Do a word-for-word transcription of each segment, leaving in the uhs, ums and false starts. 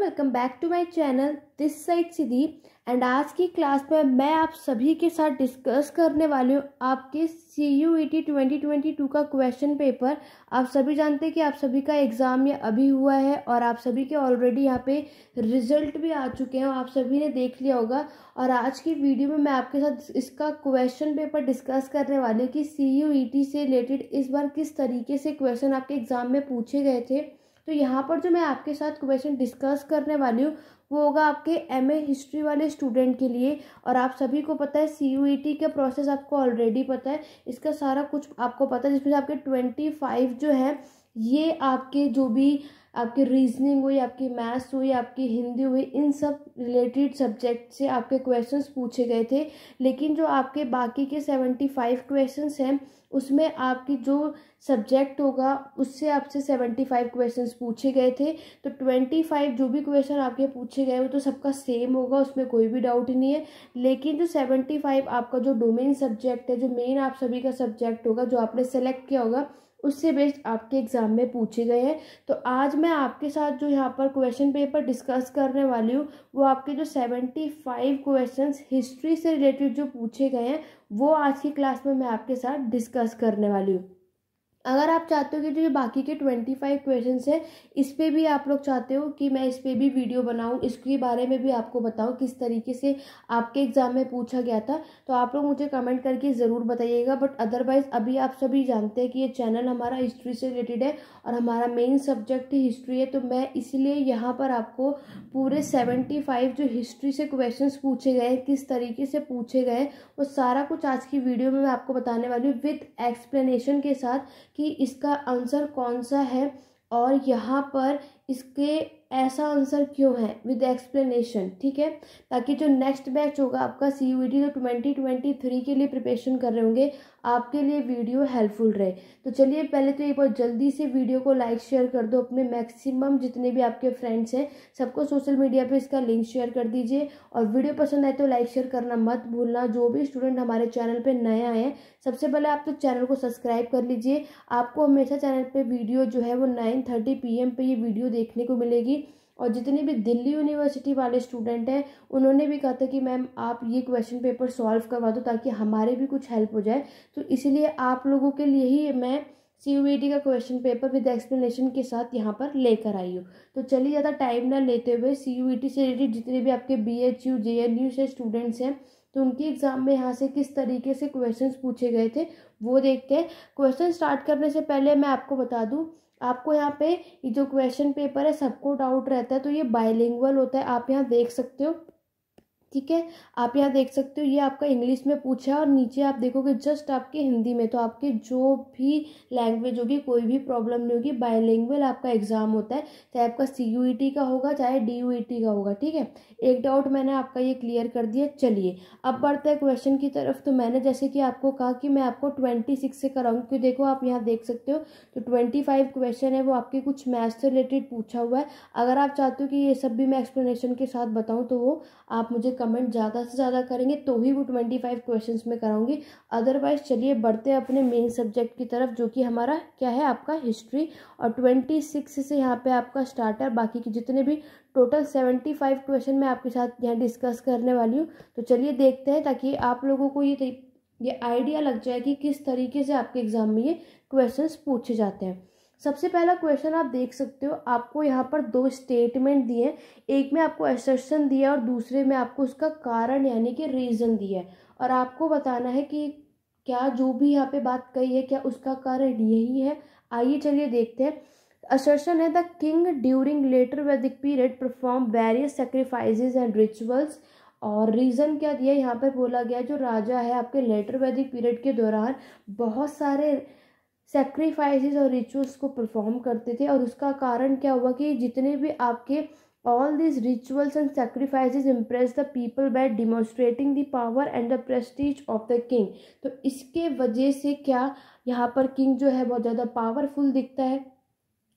Welcome back to my channel this side Siddhi. And आज की class में मैं आप सभी के साथ डिस्कस करने वाली हूँ आपके C U E T twenty twenty two का क्वेश्चन पेपर। आप सभी जानते हैं कि आप सभी का एग्ज़ाम ये अभी हुआ है और आप सभी के ऑलरेडी यहाँ पे रिजल्ट भी आ चुके हैं, आप सभी ने देख लिया होगा। और आज की वीडियो में मैं आपके साथ इसका क्वेश्चन पेपर डिस्कस करने वाली हूँ कि सी यू ई टी से रिलेटेड इस बार किस तरीके से क्वेश्चन आपके एग्ज़ाम में पूछे गए थे। तो यहाँ पर जो मैं आपके साथ क्वेश्चन डिस्कस करने वाली हूँ वो होगा आपके एमए हिस्ट्री वाले स्टूडेंट के लिए। और आप सभी को पता है सी यू ई टी का प्रोसेस आपको ऑलरेडी पता है, इसका सारा कुछ आपको पता है, जिसमें आपके ट्वेंटी फाइव जो है ये आपके जो भी आपके रीजनिंग हुई, आपकी मैथ्स हुई, आपकी हिंदी हुई, इन सब रिलेटेड सब्जेक्ट से आपके क्वेश्चंस पूछे गए थे। लेकिन जो आपके बाकी के सेवेंटी फाइव क्वेश्चंस हैं उसमें आपकी जो सब्जेक्ट होगा उससे आपसे सेवेंटी फाइव क्वेश्चंस पूछे गए थे। तो ट्वेंटी फाइव जो भी क्वेश्चन आपके पूछे गए वो तो सबका सेम होगा, उसमें कोई भी डाउट नहीं है। लेकिन जो सेवेंटी फाइव आपका जो डोमेन सब्जेक्ट है, जो मेन आप सभी का सब्जेक्ट होगा, जो आपने सेलेक्ट किया होगा, उससे बेस्ड आपके एग्ज़ाम में पूछे गए हैं। तो आज मैं आपके साथ जो यहाँ पर क्वेश्चन पेपर डिस्कस करने वाली हूँ वो आपके जो सेवेंटी फाइव क्वेश्चंस हिस्ट्री से रिलेटेड जो पूछे गए हैं वो आज की क्लास में मैं आपके साथ डिस्कस करने वाली हूँ। अगर आप चाहते हो कि जो बाकी के ट्वेंटी फाइव क्वेश्चंस हैं इस पर भी आप लोग चाहते हो कि मैं इस पर भी वीडियो बनाऊं, इसके बारे में भी आपको बताऊं किस तरीके से आपके एग्ज़ाम में पूछा गया था, तो आप लोग मुझे कमेंट करके ज़रूर बताइएगा। बट अदरवाइज़ अभी आप सभी जानते हैं कि ये चैनल हमारा हिस्ट्री से रिलेटेड है और हमारा मेन सब्जेक्ट ही हिस्ट्री है, तो मैं इसलिए यहाँ पर आपको पूरे सेवेंटी फाइव जो हिस्ट्री से क्वेश्चन पूछे गए, किस तरीके से पूछे गए, वो सारा कुछ आज की वीडियो में मैं आपको बताने वाली हूँ विद एक्सप्लेनेशन के साथ कि इसका आंसर कौन सा है और यहाँ पर इसके ऐसा आंसर क्यों है, विद एक्सप्लेनेशन। ठीक है, ताकि जो नेक्स्ट बैच होगा आपका सी यू ई टी जो ट्वेंटी ट्वेंटी थ्री के लिए प्रिपरेशन कर रहे होंगे आपके लिए वीडियो हेल्पफुल रहे। तो चलिए पहले तो एक बार जल्दी से वीडियो को लाइक शेयर कर दो, अपने मैक्सिमम जितने भी आपके फ्रेंड्स हैं सबको सोशल मीडिया पे इसका लिंक शेयर कर दीजिए। और वीडियो पसंद आए तो लाइक शेयर करना मत भूलना। जो भी स्टूडेंट हमारे चैनल पे नए आए हैं सबसे पहले आप तो चैनल को सब्सक्राइब कर लीजिए। आपको हमेशा चैनल पर वीडियो जो है वो नाइन थर्टी पी एम पे ये वीडियो देखने को मिलेगी। और जितने भी दिल्ली यूनिवर्सिटी वाले स्टूडेंट हैं उन्होंने भी कहा था कि मैम आप ये क्वेश्चन पेपर सॉल्व करवा दो ताकि हमारे भी कुछ हेल्प हो जाए। तो इसीलिए आप लोगों के लिए ही मैं सी यू ई टी का क्वेश्चन पेपर विद एक्सप्लेनेशन के साथ यहाँ पर लेकर आई हूँ। तो चलिए ज़्यादा टाइम ना लेते हुए सी यू ई टी से रिलेटेड जितने भी आपके B H U J N U से स्टूडेंट्स हैं तो उनके एग्ज़ाम में यहाँ से किस तरीके से क्वेश्चन पूछे गए थे वो देखते हैं। क्वेश्चन स्टार्ट करने से पहले मैं आपको बता दूँ, आपको यहाँ पे ये जो क्वेश्चन पेपर है सबको डाउट रहता है, तो ये बाइलिंगुअल होता है, आप यहाँ देख सकते हो। ठीक है, आप यहाँ देख सकते हो ये आपका इंग्लिश में पूछा है और नीचे आप देखोगे जस्ट आपके हिंदी में, तो आपके जो भी लैंग्वेज होगी कोई भी प्रॉब्लम नहीं होगी। बाइलिंगुअल आपका एग्ज़ाम होता है, चाहे आपका सी यू ई टी का होगा चाहे डी यू ई टी का होगा। ठीक है, एक डाउट मैंने आपका ये क्लियर कर दिया। चलिए अब बढ़ते हैं क्वेश्चन की तरफ। तो मैंने जैसे कि आपको कहा कि मैं आपको ट्वेंटी सिक्स से कराऊँगी, क्यों देखो आप यहाँ देख सकते हो तो ट्वेंटी फाइव क्वेश्चन है वो आपके कुछ मैथ्स से रिलेटेड पूछा हुआ है। अगर आप चाहते हो कि ये सब भी मैं एक्सप्लेनेशन के साथ बताऊँ तो वो आप मुझे कमेंट ज़्यादा से ज़्यादा करेंगे तो ही वो ट्वेंटी फाइव क्वेश्चंस में कराऊंगी। अदरवाइज चलिए बढ़ते हैं अपने मेन सब्जेक्ट की तरफ जो कि हमारा क्या है आपका हिस्ट्री। और ट्वेंटी सिक्स से यहाँ पे आपका स्टार्टर, बाकी के जितने भी टोटल सेवेंटी फाइव क्वेश्चन मैं आपके साथ यहाँ डिस्कस करने वाली हूँ। तो चलिए देखते हैं ताकि आप लोगों को ये ये आइडिया लग जाए कि किस तरीके से आपके एग्ज़ाम में ये क्वेश्चंस पूछे जाते हैं। सबसे पहला क्वेश्चन आप देख सकते हो, आपको यहाँ पर दो स्टेटमेंट दिए हैं, एक में आपको असर्शन दिया और दूसरे में आपको उसका कारण यानी कि रीज़न दिया है। और आपको बताना है कि क्या जो भी यहाँ पे बात कही है क्या उसका कारण यही है। आइए चलिए देखते हैं। असर्शन है the king during later Vedic period perform various sacrifices and rituals. और रीज़न क्या दिया यहाँ पर बोला गया जो राजा है आपके लेटर वैदिक पीरियड के दौरान बहुत सारे सेक्रीफाइसेस और रिचुअल्स को परफॉर्म करते थे। और उसका कारण क्या हुआ कि जितने भी आपके all this rituals and sacrifices impress the people by demonstrating the power and the prestige of the king. तो इसके वजह से क्या यहाँ पर किंग जो है बहुत ज़्यादा पावरफुल दिखता है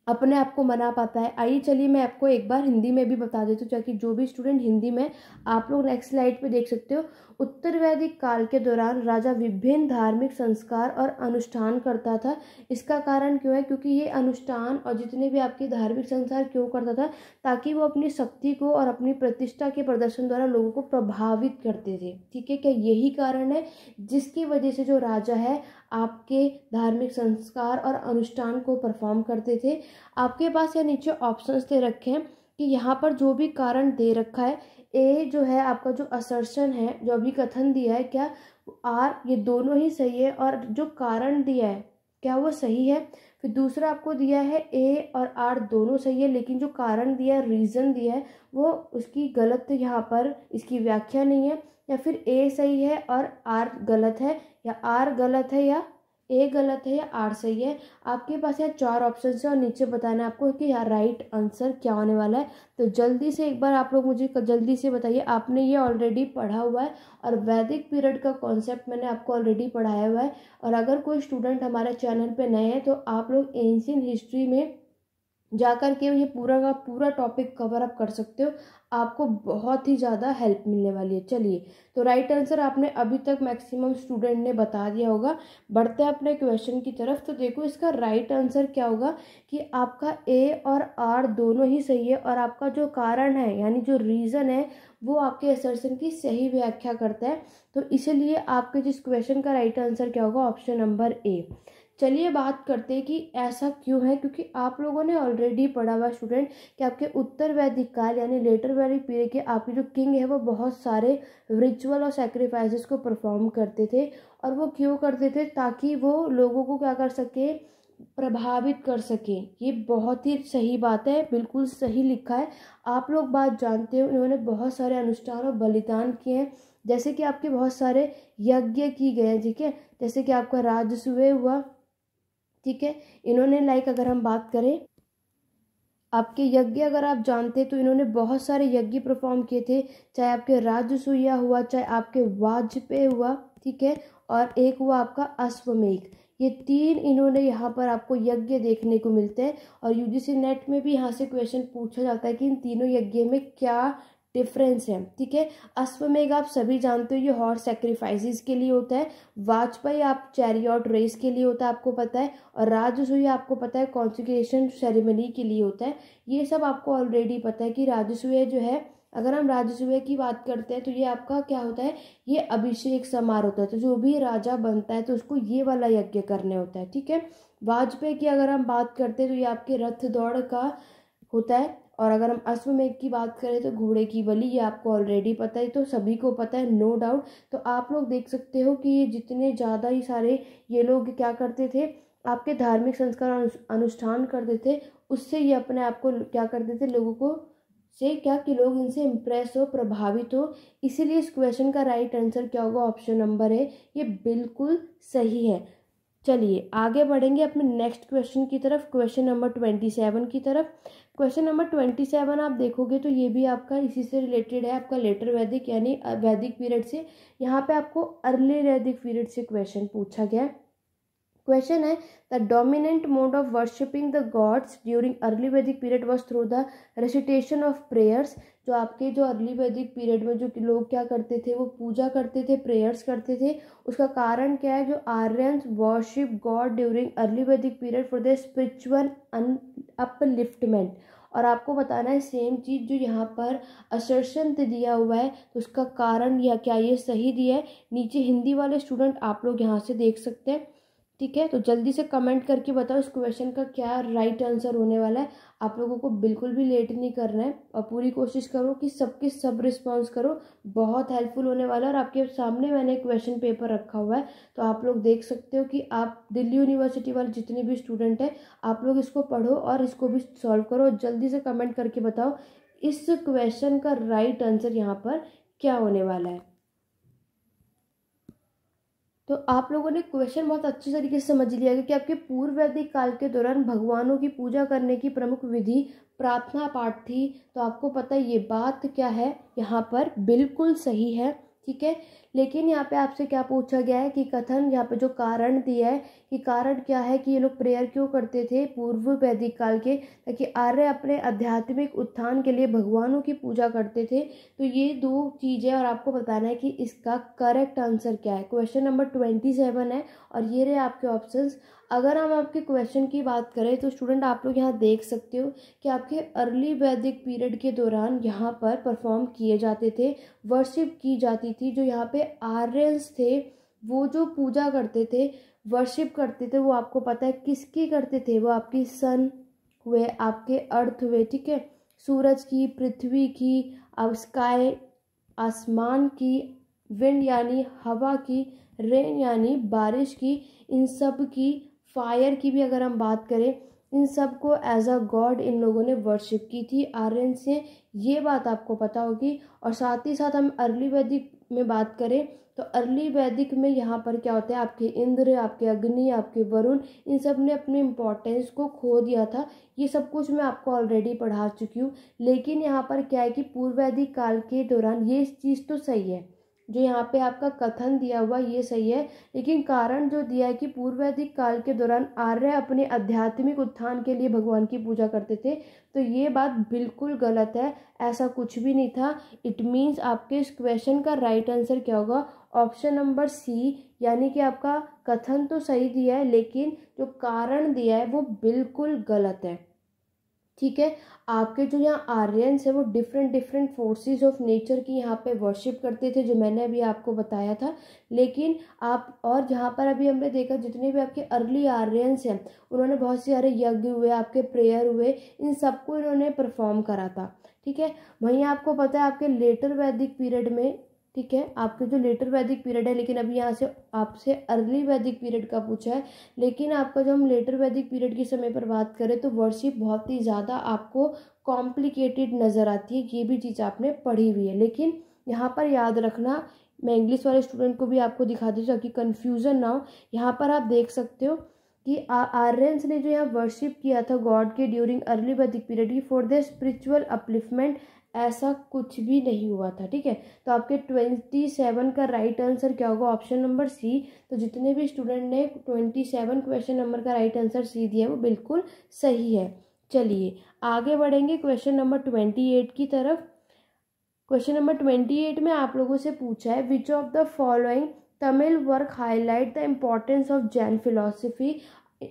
अपने आप को मना पाता है। आइए चलिए मैं आपको एक बार हिंदी में भी बता देती हूँ ताकि जो भी स्टूडेंट हिंदी में, आप लोग नेक्स्ट स्लाइड पे देख सकते हो। उत्तर वैदिक काल के दौरान राजा विभिन्न धार्मिक संस्कार और अनुष्ठान करता था। इसका कारण क्यों है? क्योंकि ये अनुष्ठान और जितने भी आपके धार्मिक संस्कार क्यों करता था? ताकि वो अपनी शक्ति को और अपनी प्रतिष्ठा के प्रदर्शन द्वारा लोगों को प्रभावित करते थे। ठीक है, क्या यही कारण है जिसकी वजह से जो राजा है आपके धार्मिक संस्कार और अनुष्ठान को परफॉर्म करते थे? आपके पास या नीचे ऑप्शंस दे रखे हैं कि यहाँ पर जो भी कारण दे रखा है, ए जो है आपका जो असर्शन है, जो अभी कथन दिया है, क्या आर ये दोनों ही सही है, और जो कारण दिया है क्या वो सही है। फिर दूसरा आपको दिया है ए और आर दोनों सही है, लेकिन जो कारण दिया है, रीज़न दिया है, वो उसकी गलत यहाँ पर इसकी व्याख्या नहीं है। या फिर ए सही है और आर गलत है, या आर गलत है, या ए गलत है, या आर सही है। आपके पास यहाँ चार ऑप्शन है और नीचे बताना है आपको कि यहाँ राइट आंसर क्या होने वाला है। तो जल्दी से एक बार आप लोग मुझे जल्दी से बताइए। आपने ये ऑलरेडी पढ़ा हुआ है और वैदिक पीरियड का कॉन्सेप्ट मैंने आपको ऑलरेडी पढ़ाया हुआ है। और अगर कोई स्टूडेंट हमारे चैनल पे नए हैं तो आप लोग एंशिएंट हिस्ट्री में जाकर के ये पूरा का पूरा टॉपिक कवर अप कर सकते हो, आपको बहुत ही ज़्यादा हेल्प मिलने वाली है। चलिए, तो राइट आंसर आपने अभी तक मैक्सिमम स्टूडेंट ने बता दिया होगा। बढ़ते हैं अपने क्वेश्चन की तरफ। तो देखो इसका राइट आंसर क्या होगा कि आपका ए और आर दोनों ही सही है, और आपका जो कारण है यानी जो रीज़न है वो आपके असर्शन की सही व्याख्या करता है। तो इसीलिए आपके जिस क्वेश्चन का राइट आंसर क्या होगा, ऑप्शन नंबर ए। चलिए बात करते हैं कि ऐसा क्यों है, क्योंकि आप लोगों ने ऑलरेडी पढ़ा हुआ स्टूडेंट कि आपके उत्तर वैदिक काल यानी लेटर वैदिक पीरियड के आपके जो किंग है वो बहुत सारे रिचुअल और सैक्रिफाइसेस को परफॉर्म करते थे। और वो क्यों करते थे? ताकि वो लोगों को क्या कर सके, प्रभावित कर सकें। ये बहुत ही सही बात है, बिल्कुल सही लिखा है। आप लोग बात जानते हो, इन्होंने बहुत सारे अनुष्ठान और बलिदान किए हैं, जैसे कि आपके बहुत सारे यज्ञ किए गए हैं। ठीक है, जैसे कि आपका राजसूय हुआ। ठीक है, इन्होंने लाइक अगर हम बात करें आपके यज्ञ, अगर आप जानते तो इन्होंने बहुत सारे यज्ञ परफॉर्म किए थे, चाहे आपके राजसूया हुआ, चाहे आपके वाजपेय हुआ। ठीक है, और एक हुआ आपका अश्वमेघ। ये तीन इन्होंने यहाँ पर आपको यज्ञ देखने को मिलते हैं। और यूजीसी नेट में भी यहाँ से क्वेश्चन पूछा जाता है कि इन तीनों यज्ञ में क्या डिफरेंस है। ठीक है, अश्वमेघ आप सभी जानते हो ये हॉर्स सैक्रिफाइसेस के लिए होता है, वाजपेयी आप चैरियट रेस के लिए होता है, आपको पता है, और राजसूय आपको पता है कॉन्सिग्रेशन सेरेमनी के लिए होता है। ये सब आपको ऑलरेडी पता है कि राजसूय जो है, अगर हम राजसूय की बात करते हैं तो ये आपका क्या होता है, ये अभिषेक समारोह होता है। तो जो भी राजा बनता है तो उसको ये वाला यज्ञ करने होता है। ठीक है, वाजपेयी की अगर हम बात करते हैं तो ये आपके रथ दौड़ का होता है। और अगर हम अश्वमेघ की बात करें तो घोड़े की बलि, ये आपको ऑलरेडी पता है, तो सभी को पता है, नो डाउट। तो आप लोग देख सकते हो कि ये जितने ज़्यादा ही सारे ये लोग क्या करते थे, आपके धार्मिक संस्कार अनुष्ठान करते थे, उससे ये अपने आप को क्या करते थे, लोगों को से क्या कि लोग इनसे इम्प्रेस हो, प्रभावित हो। इसीलिए इस क्वेश्चन का राइट आंसर क्या होगा, ऑप्शन नंबर ए, ये बिल्कुल सही है। चलिए आगे बढ़ेंगे अपने नेक्स्ट क्वेश्चन की तरफ, क्वेश्चन नंबर ट्वेंटी सेवन की तरफ। क्वेश्चन नंबर ट्वेंटी सेवन आप देखोगे तो ये भी आपका इसी से रिलेटेड है, आपका लेटर वैदिक यानी वैदिक पीरियड से। यहाँ पे आपको अर्ली वैदिक पीरियड से क्वेश्चन पूछा गया है। क्वेश्चन है the dominant mode of worshipping the gods during early Vedic period was through the recitation of prayers. जो आपके जो अर्ली वैदिक पीरियड में जो लोग क्या करते थे, वो पूजा करते थे, प्रेयर्स करते थे। उसका कारण क्या है? जो Aryans worship god during early Vedic period for the spiritual upliftment. और आपको बताना है सेम चीज़ जो यहाँ पर असर्शन दिया हुआ है, तो उसका कारण या क्या ये सही दिया है। नीचे हिंदी वाले स्टूडेंट आप लोग यहाँ से देख सकते हैं। ठीक है, तो जल्दी से कमेंट करके बताओ इस क्वेश्चन का क्या राइट आंसर होने वाला है। आप लोगों को बिल्कुल भी लेट नहीं करना है और पूरी कोशिश करो कि सबके सब रिस्पॉन्स करो, बहुत हेल्पफुल होने वाला है। और आपके सामने मैंने क्वेश्चन पेपर रखा हुआ है, तो आप लोग देख सकते हो कि आप दिल्ली यूनिवर्सिटी वाले जितने भी स्टूडेंट हैं, आप लोग इसको पढ़ो और इसको भी सॉल्व करो। जल्दी से कमेंट करके बताओ इस क्वेश्चन का राइट आंसर यहाँ पर क्या होने वाला है। तो आप लोगों ने क्वेश्चन बहुत अच्छे तरीके से समझ लिया कि आपके पूर्व वैदिक काल के दौरान भगवानों की पूजा करने की प्रमुख विधि प्रार्थना पाठ थी। तो आपको पता है ये बात क्या है, यहाँ पर बिल्कुल सही है। ठीक है। लेकिन यहाँ पे आपसे क्या पूछा गया है कि कथन, यहाँ पे जो कारण दिया है कि कारण क्या है कि ये लोग प्रेयर क्यों करते थे पूर्व वैदिक काल के, ताकि आर्य अपने आध्यात्मिक उत्थान के लिए भगवानों की पूजा करते थे। तो ये दो चीज़ें और आपको बताना है कि इसका करेक्ट आंसर क्या है। क्वेश्चन नंबर ट्वेंटी सेवन है और ये रहे आपके ऑप्शंस। अगर हम आपके क्वेश्चन की बात करें तो स्टूडेंट आप लोग यहाँ देख सकते हो कि आपके अर्ली वैदिक पीरियड के दौरान यहाँ पर परफॉर्म किए जाते थे, वर्शिप की जाती थी। जो यहाँ पे आर्यंस थे वो जो पूजा करते थे, वर्शिप करते थे, वो आपको पता है किसकी करते थे, वो आपकी सन हुए, आपके अर्थ हुए, ठीक है, सूरज की, पृथ्वी की, अब स्काई आसमान की, विंड यानी हवा की, रेन यानी बारिश की, इन सब की, फायर की भी अगर हम बात करें, इन सब को एज अ गॉड इन लोगों ने वर्शिप की थी आर्यन से, ये बात आपको पता होगी। और साथ ही साथ हम अर्ली वैदिक में बात करें तो अर्ली वैदिक में यहाँ पर क्या होता है, आपके इंद्र, आपके अग्नि, आपके वरुण, इन सब ने अपने इम्पोर्टेंस को खो दिया था। ये सब कुछ मैं आपको ऑलरेडी पढ़ा चुकी हूँ। लेकिन यहाँ पर क्या है कि पूर्व वैदिक काल के दौरान ये चीज़ तो सही है, जो यहाँ पे आपका कथन दिया हुआ ये सही है, लेकिन कारण जो दिया है कि पूर्व वैदिक काल के दौरान आर्य अपने आध्यात्मिक उत्थान के लिए भगवान की पूजा करते थे, तो ये बात बिल्कुल गलत है, ऐसा कुछ भी नहीं था। इट मीन्स आपके इस क्वेश्चन का राइट आंसर क्या होगा, ऑप्शन नंबर सी, यानी कि आपका कथन तो सही दिया है लेकिन जो कारण दिया है वो बिल्कुल गलत है। ठीक है, आपके जो यहाँ आर्यंस है वो different different forces of nature की यहाँ पे वर्शिप करते थे, जो मैंने अभी आपको बताया था। लेकिन आप और जहाँ पर अभी हमने देखा जितने भी आपके अर्ली आर्यंस हैं उन्होंने बहुत सारे यज्ञ हुए, आपके प्रेयर हुए, इन सबको इन्होंने परफॉर्म करा था। ठीक है, वहीं आपको पता है आपके लेटर वैदिक पीरियड में, ठीक है, आपके जो लेटर वैदिक पीरियड है, लेकिन अभी यहाँ से आपसे अर्ली वैदिक पीरियड का पूछा है, लेकिन आपका जो हम लेटर वैदिक पीरियड के समय पर बात करें तो वर्शिप बहुत ही ज़्यादा आपको कॉम्प्लिकेटेड नज़र आती है, ये भी चीज़ आपने पढ़ी हुई है। लेकिन यहाँ पर याद रखना, मैं इंग्लिश वाले स्टूडेंट को भी आपको दिखा दूँ ताकि कन्फ्यूज़न ना हो। यहाँ पर आप देख सकते हो कि आर्यंस ने जो यहाँ वर्शिप किया था गॉड के ड्यूरिंग अर्ली वैदिक पीरियड की फॉर द स्पिरिचुअल अपलिफ्टमेंट, ऐसा कुछ भी नहीं हुआ था। ठीक है, तो आपके ट्वेंटी सेवन का राइट आंसर क्या होगा, ऑप्शन नंबर सी। तो जितने भी स्टूडेंट ने ट्वेंटी सेवन क्वेश्चन नंबर का राइट आंसर सी दिया है वो बिल्कुल सही है। चलिए आगे बढ़ेंगे क्वेश्चन नंबर ट्वेंटी एट की तरफ। क्वेश्चन नंबर ट्वेंटी एट में आप लोगों से पूछा है, which of the following Tamil work highlight the importance of Jain philosophy.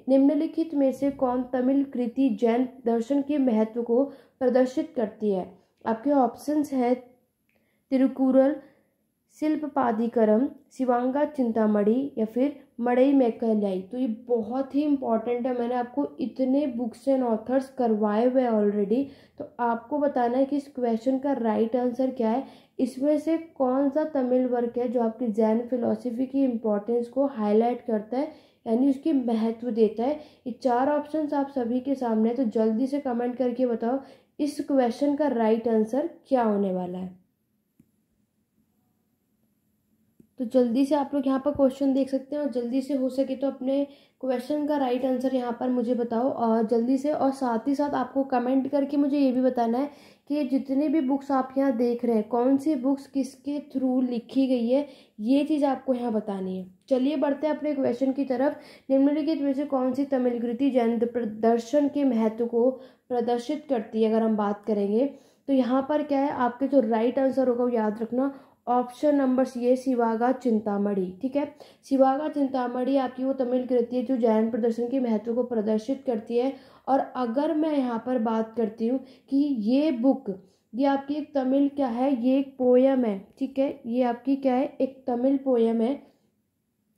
निम्नलिखित में से कौन तमिल कृति जैन दर्शन के महत्व को प्रदर्शित करती है। आपके ऑप्शंस हैं तिरुकुरल, शिल्पपादिकरम, शिवांगा चिंतामणि या फिर मड़ई मैकलाई। तो ये बहुत ही इंपॉर्टेंट है, मैंने आपको इतने बुक्स एंड ऑथर्स करवाए हुए ऑलरेडी, तो आपको बताना है कि इस क्वेश्चन का राइट आंसर क्या है। इसमें से कौन सा तमिल वर्क है जो आपकी जैन फिलॉसफी की इम्पोर्टेंस को हाईलाइट करता है, यानी उसकी महत्व देता है। ये चार ऑप्शंस आप सभी के सामने है, तो जल्दी से कमेंट करके बताओ इस क्वेश्चन का राइट आंसर क्या होने वाला है। तो जल्दी से आप लोग यहाँ पर क्वेश्चन देख सकते हैं और जल्दी से हो सके तो अपने क्वेश्चन का राइट आंसर यहाँ पर मुझे बताओ और जल्दी से। और साथ ही साथ आपको कमेंट करके मुझे ये भी बताना है कि जितने भी बुक्स आप यहाँ देख रहे हैं कौन सी बुक्स किसके थ्रू लिखी गई है, ये चीज़ आपको यहाँ बतानी है। चलिए बढ़ते हैं अपने क्वेश्चन की तरफ। निम्नलिखित में से कौन सी तमिल कृति जैन दर्शन के महत्व को प्रदर्शित करती है, अगर हम बात करेंगे तो यहाँ पर क्या है, आपके जो राइट आंसर होगा वो याद रखना ऑप्शन नंबर सी है, शिवागा चिंतामणि। ठीक है, शिवागा चिंतामणि आपकी वो तमिल कृति है जो जैन प्रदर्शन के महत्व को प्रदर्शित करती है। और अगर मैं यहाँ पर बात करती हूँ कि ये बुक, ये आपकी एक तमिल क्या है, ये एक पोयम है। ठीक है, ये आपकी क्या है, एक तमिल पोयम है,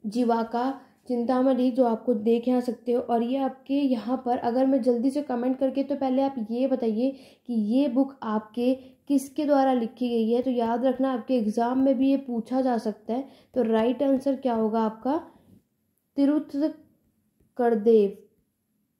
जीवाका चिंतामणि, जो आपको देख यहाँ सकते हो। और ये आपके यहाँ पर अगर मैं जल्दी से कमेंट करके, तो पहले आप ये बताइए कि ये बुक आपके किसके द्वारा लिखी गई है। तो याद रखना आपके एग्ज़ाम में भी ये पूछा जा सकता है। तो राइट आंसर क्या होगा आपका, तिरुथकरदेव।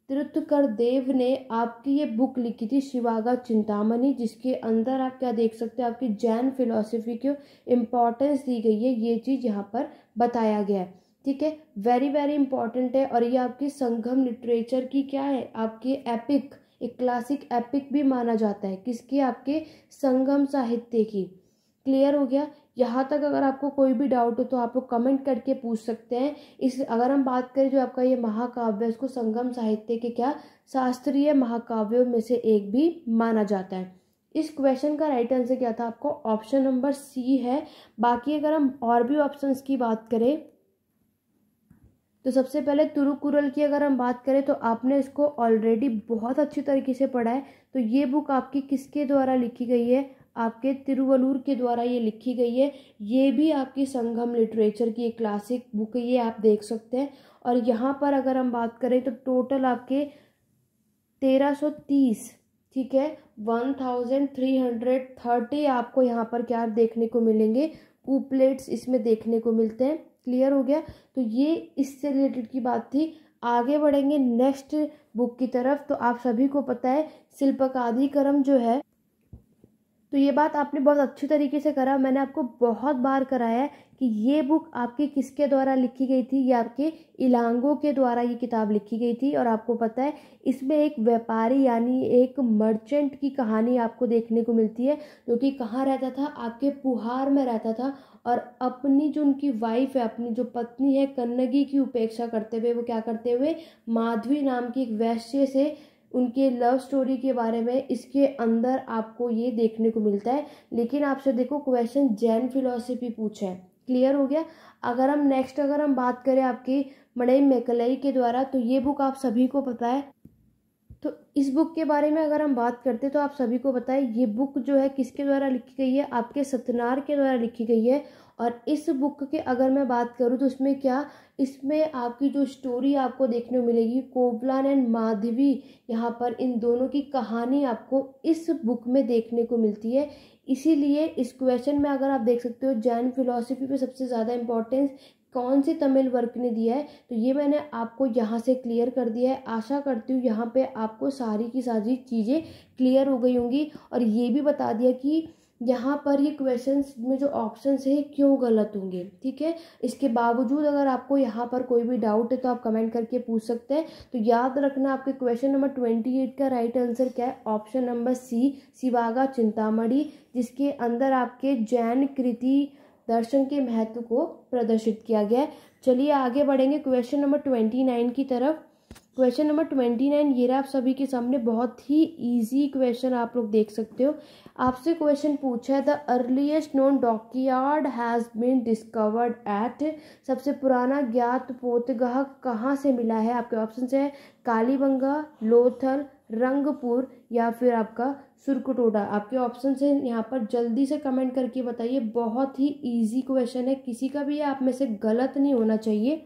तिरुथकरदेव ने आपकी ये बुक लिखी थी शिवागा चिंतामणि, जिसके अंदर आप क्या देख सकते हो, आपकी जैन फिलॉसफी को इम्पोर्टेंस दी गई है, ये चीज़ यहाँ पर बताया गया है। ठीक है, वेरी वेरी इंपॉर्टेंट है। और ये आपकी संगम लिटरेचर की क्या है, आपके एपिक, एक क्लासिक एपिक भी माना जाता है, किसकी, आपके संगम साहित्य की। क्लियर हो गया। यहाँ तक अगर आपको कोई भी डाउट हो तो आप लोग कमेंट करके पूछ सकते हैं। इस अगर हम बात करें जो आपका ये महाकाव्य है, इसको संगम साहित्य के क्या शास्त्रीय महाकाव्यों में से एक भी माना जाता है। इस क्वेश्चन का राइट आंसर क्या था आपको ऑप्शन नंबर सी है। बाकी अगर हम और भी ऑप्शंस की बात करें तो सबसे पहले तिरुकुरल की अगर हम बात करें तो आपने इसको ऑलरेडी बहुत अच्छी तरीके से पढ़ा है। तो ये बुक आपकी किसके द्वारा लिखी गई है, आपके तिरुवल्लूर के द्वारा ये लिखी गई है। ये भी आपकी संगम लिटरेचर की एक क्लासिक बुक है, ये आप देख सकते हैं। और यहाँ पर अगर हम बात करें तो टोटल आपके तेरह सौ तीस ठीक है तेरह सौ तीस आपको यहाँ पर क्या देखने को मिलेंगे कूपलेट्स इसमें देखने को मिलते हैं। क्लियर हो गया। तो ये इससे रिलेटेड की बात थी। आगे बढ़ेंगे नेक्स्ट बुक की तरफ। तो आप सभी को पता है शिल्पकाधिकरम जो है, तो ये बात आपने बहुत अच्छी तरीके से करा, मैंने आपको बहुत बार कराया है कि ये बुक आपकी किसके द्वारा लिखी गई थी। ये आपके इलांगो के द्वारा ये किताब लिखी गई थी और आपको पता है इसमें एक व्यापारी यानी एक मर्चेंट की कहानी आपको देखने को मिलती है, जो कि कहाँ रहता था आपके पुहार में रहता था और अपनी जो उनकी वाइफ है, अपनी जो पत्नी है कन्नगी की उपेक्षा करते हुए वो क्या करते हुए माधवी नाम की एक वैश्य से उनके लव स्टोरी के बारे में इसके अंदर आपको ये देखने को मिलता है। लेकिन आपसे देखो क्वेश्चन जैन फिलॉसफी पूछा है। क्लियर हो गया। अगर हम नेक्स्ट अगर हम बात करें आपकी मणि मैकले के द्वारा, तो ये बुक आप सभी को पता है। तो इस बुक के बारे में अगर हम बात करते हैं तो आप सभी को पता है ये बुक जो है किसके द्वारा लिखी गई है, आपके सतनार के द्वारा लिखी गई है। और इस बुक के अगर मैं बात करूँ तो इसमें क्या इसमें आपकी जो स्टोरी आपको देखने को मिलेगी कोवलान एंड माधवी, यहाँ पर इन दोनों की कहानी आपको इस बुक में देखने को मिलती है। इसीलिए इस क्वेश्चन में अगर आप देख सकते हो जैन फिलॉसफी पे सबसे ज़्यादा इम्पोर्टेंस कौन से तमिल वर्क ने दिया है, तो ये मैंने आपको यहाँ से क्लियर कर दिया है। आशा करती हूँ यहाँ पे आपको सारी की सारी चीज़ें क्लियर हो गई होंगी। और ये भी बता दिया कि यहाँ पर ये क्वेश्चंस में जो ऑप्शंस है क्यों गलत होंगे। ठीक है, इसके बावजूद अगर आपको यहाँ पर कोई भी डाउट है तो आप कमेंट करके पूछ सकते हैं। तो याद रखना आपके क्वेश्चन नंबर ट्वेंटी एट का राइट आंसर क्या है, ऑप्शन नंबर सी शिवागा चिंतामणि, जिसके अंदर आपके जैन कृति दर्शन के महत्व को प्रदर्शित किया गया है। चलिए आगे बढ़ेंगे क्वेश्चन नंबर ट्वेंटी नाइन की तरफ। क्वेश्चन नंबर ट्वेंटी नाइन ये रहा आप सभी के सामने, बहुत ही इजी क्वेश्चन आप लोग देख सकते हो। आपसे क्वेश्चन पूछा है the earliest known dockyard has been discovered at, सबसे पुराना ज्ञात पोतगाह कहाँ से मिला है। आपके ऑप्शन है कालीबंगा, लोथल, रंगपुर या फिर आपका सुरकुटोडा। आपके ऑप्शन है यहाँ पर, जल्दी से कमेंट करके बताइए। बहुत ही ईजी क्वेश्चन है, किसी का भी आप में से गलत नहीं होना चाहिए।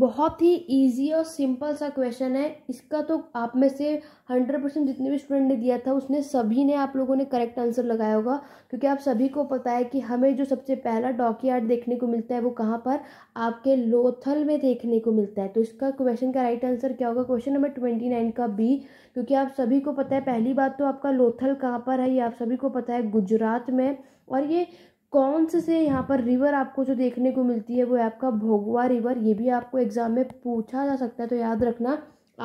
बहुत ही इजी और सिंपल सा क्वेश्चन है। इसका तो आप में से हंड्रेड परसेंट जितने भी स्टूडेंट ने दिया था उसने सभी ने आप लोगों ने करेक्ट आंसर लगाया होगा, क्योंकि आप सभी को पता है कि हमें जो सबसे पहला डॉकयार्ड देखने को मिलता है वो कहाँ पर आपके लोथल में देखने को मिलता है। तो इसका क्वेश्चन का राइट आंसर क्या होगा, क्वेश्चन नंबर ट्वेंटी नाइन का बी, क्योंकि आप सभी को पता है पहली बात तो आपका लोथल कहाँ पर है ये आप सभी को पता है गुजरात में। और ये कौन से से यहाँ पर रिवर आपको जो देखने को मिलती है वो है आपका भोगवा रिवर। ये भी आपको एग्जाम में पूछा जा सकता है, तो याद रखना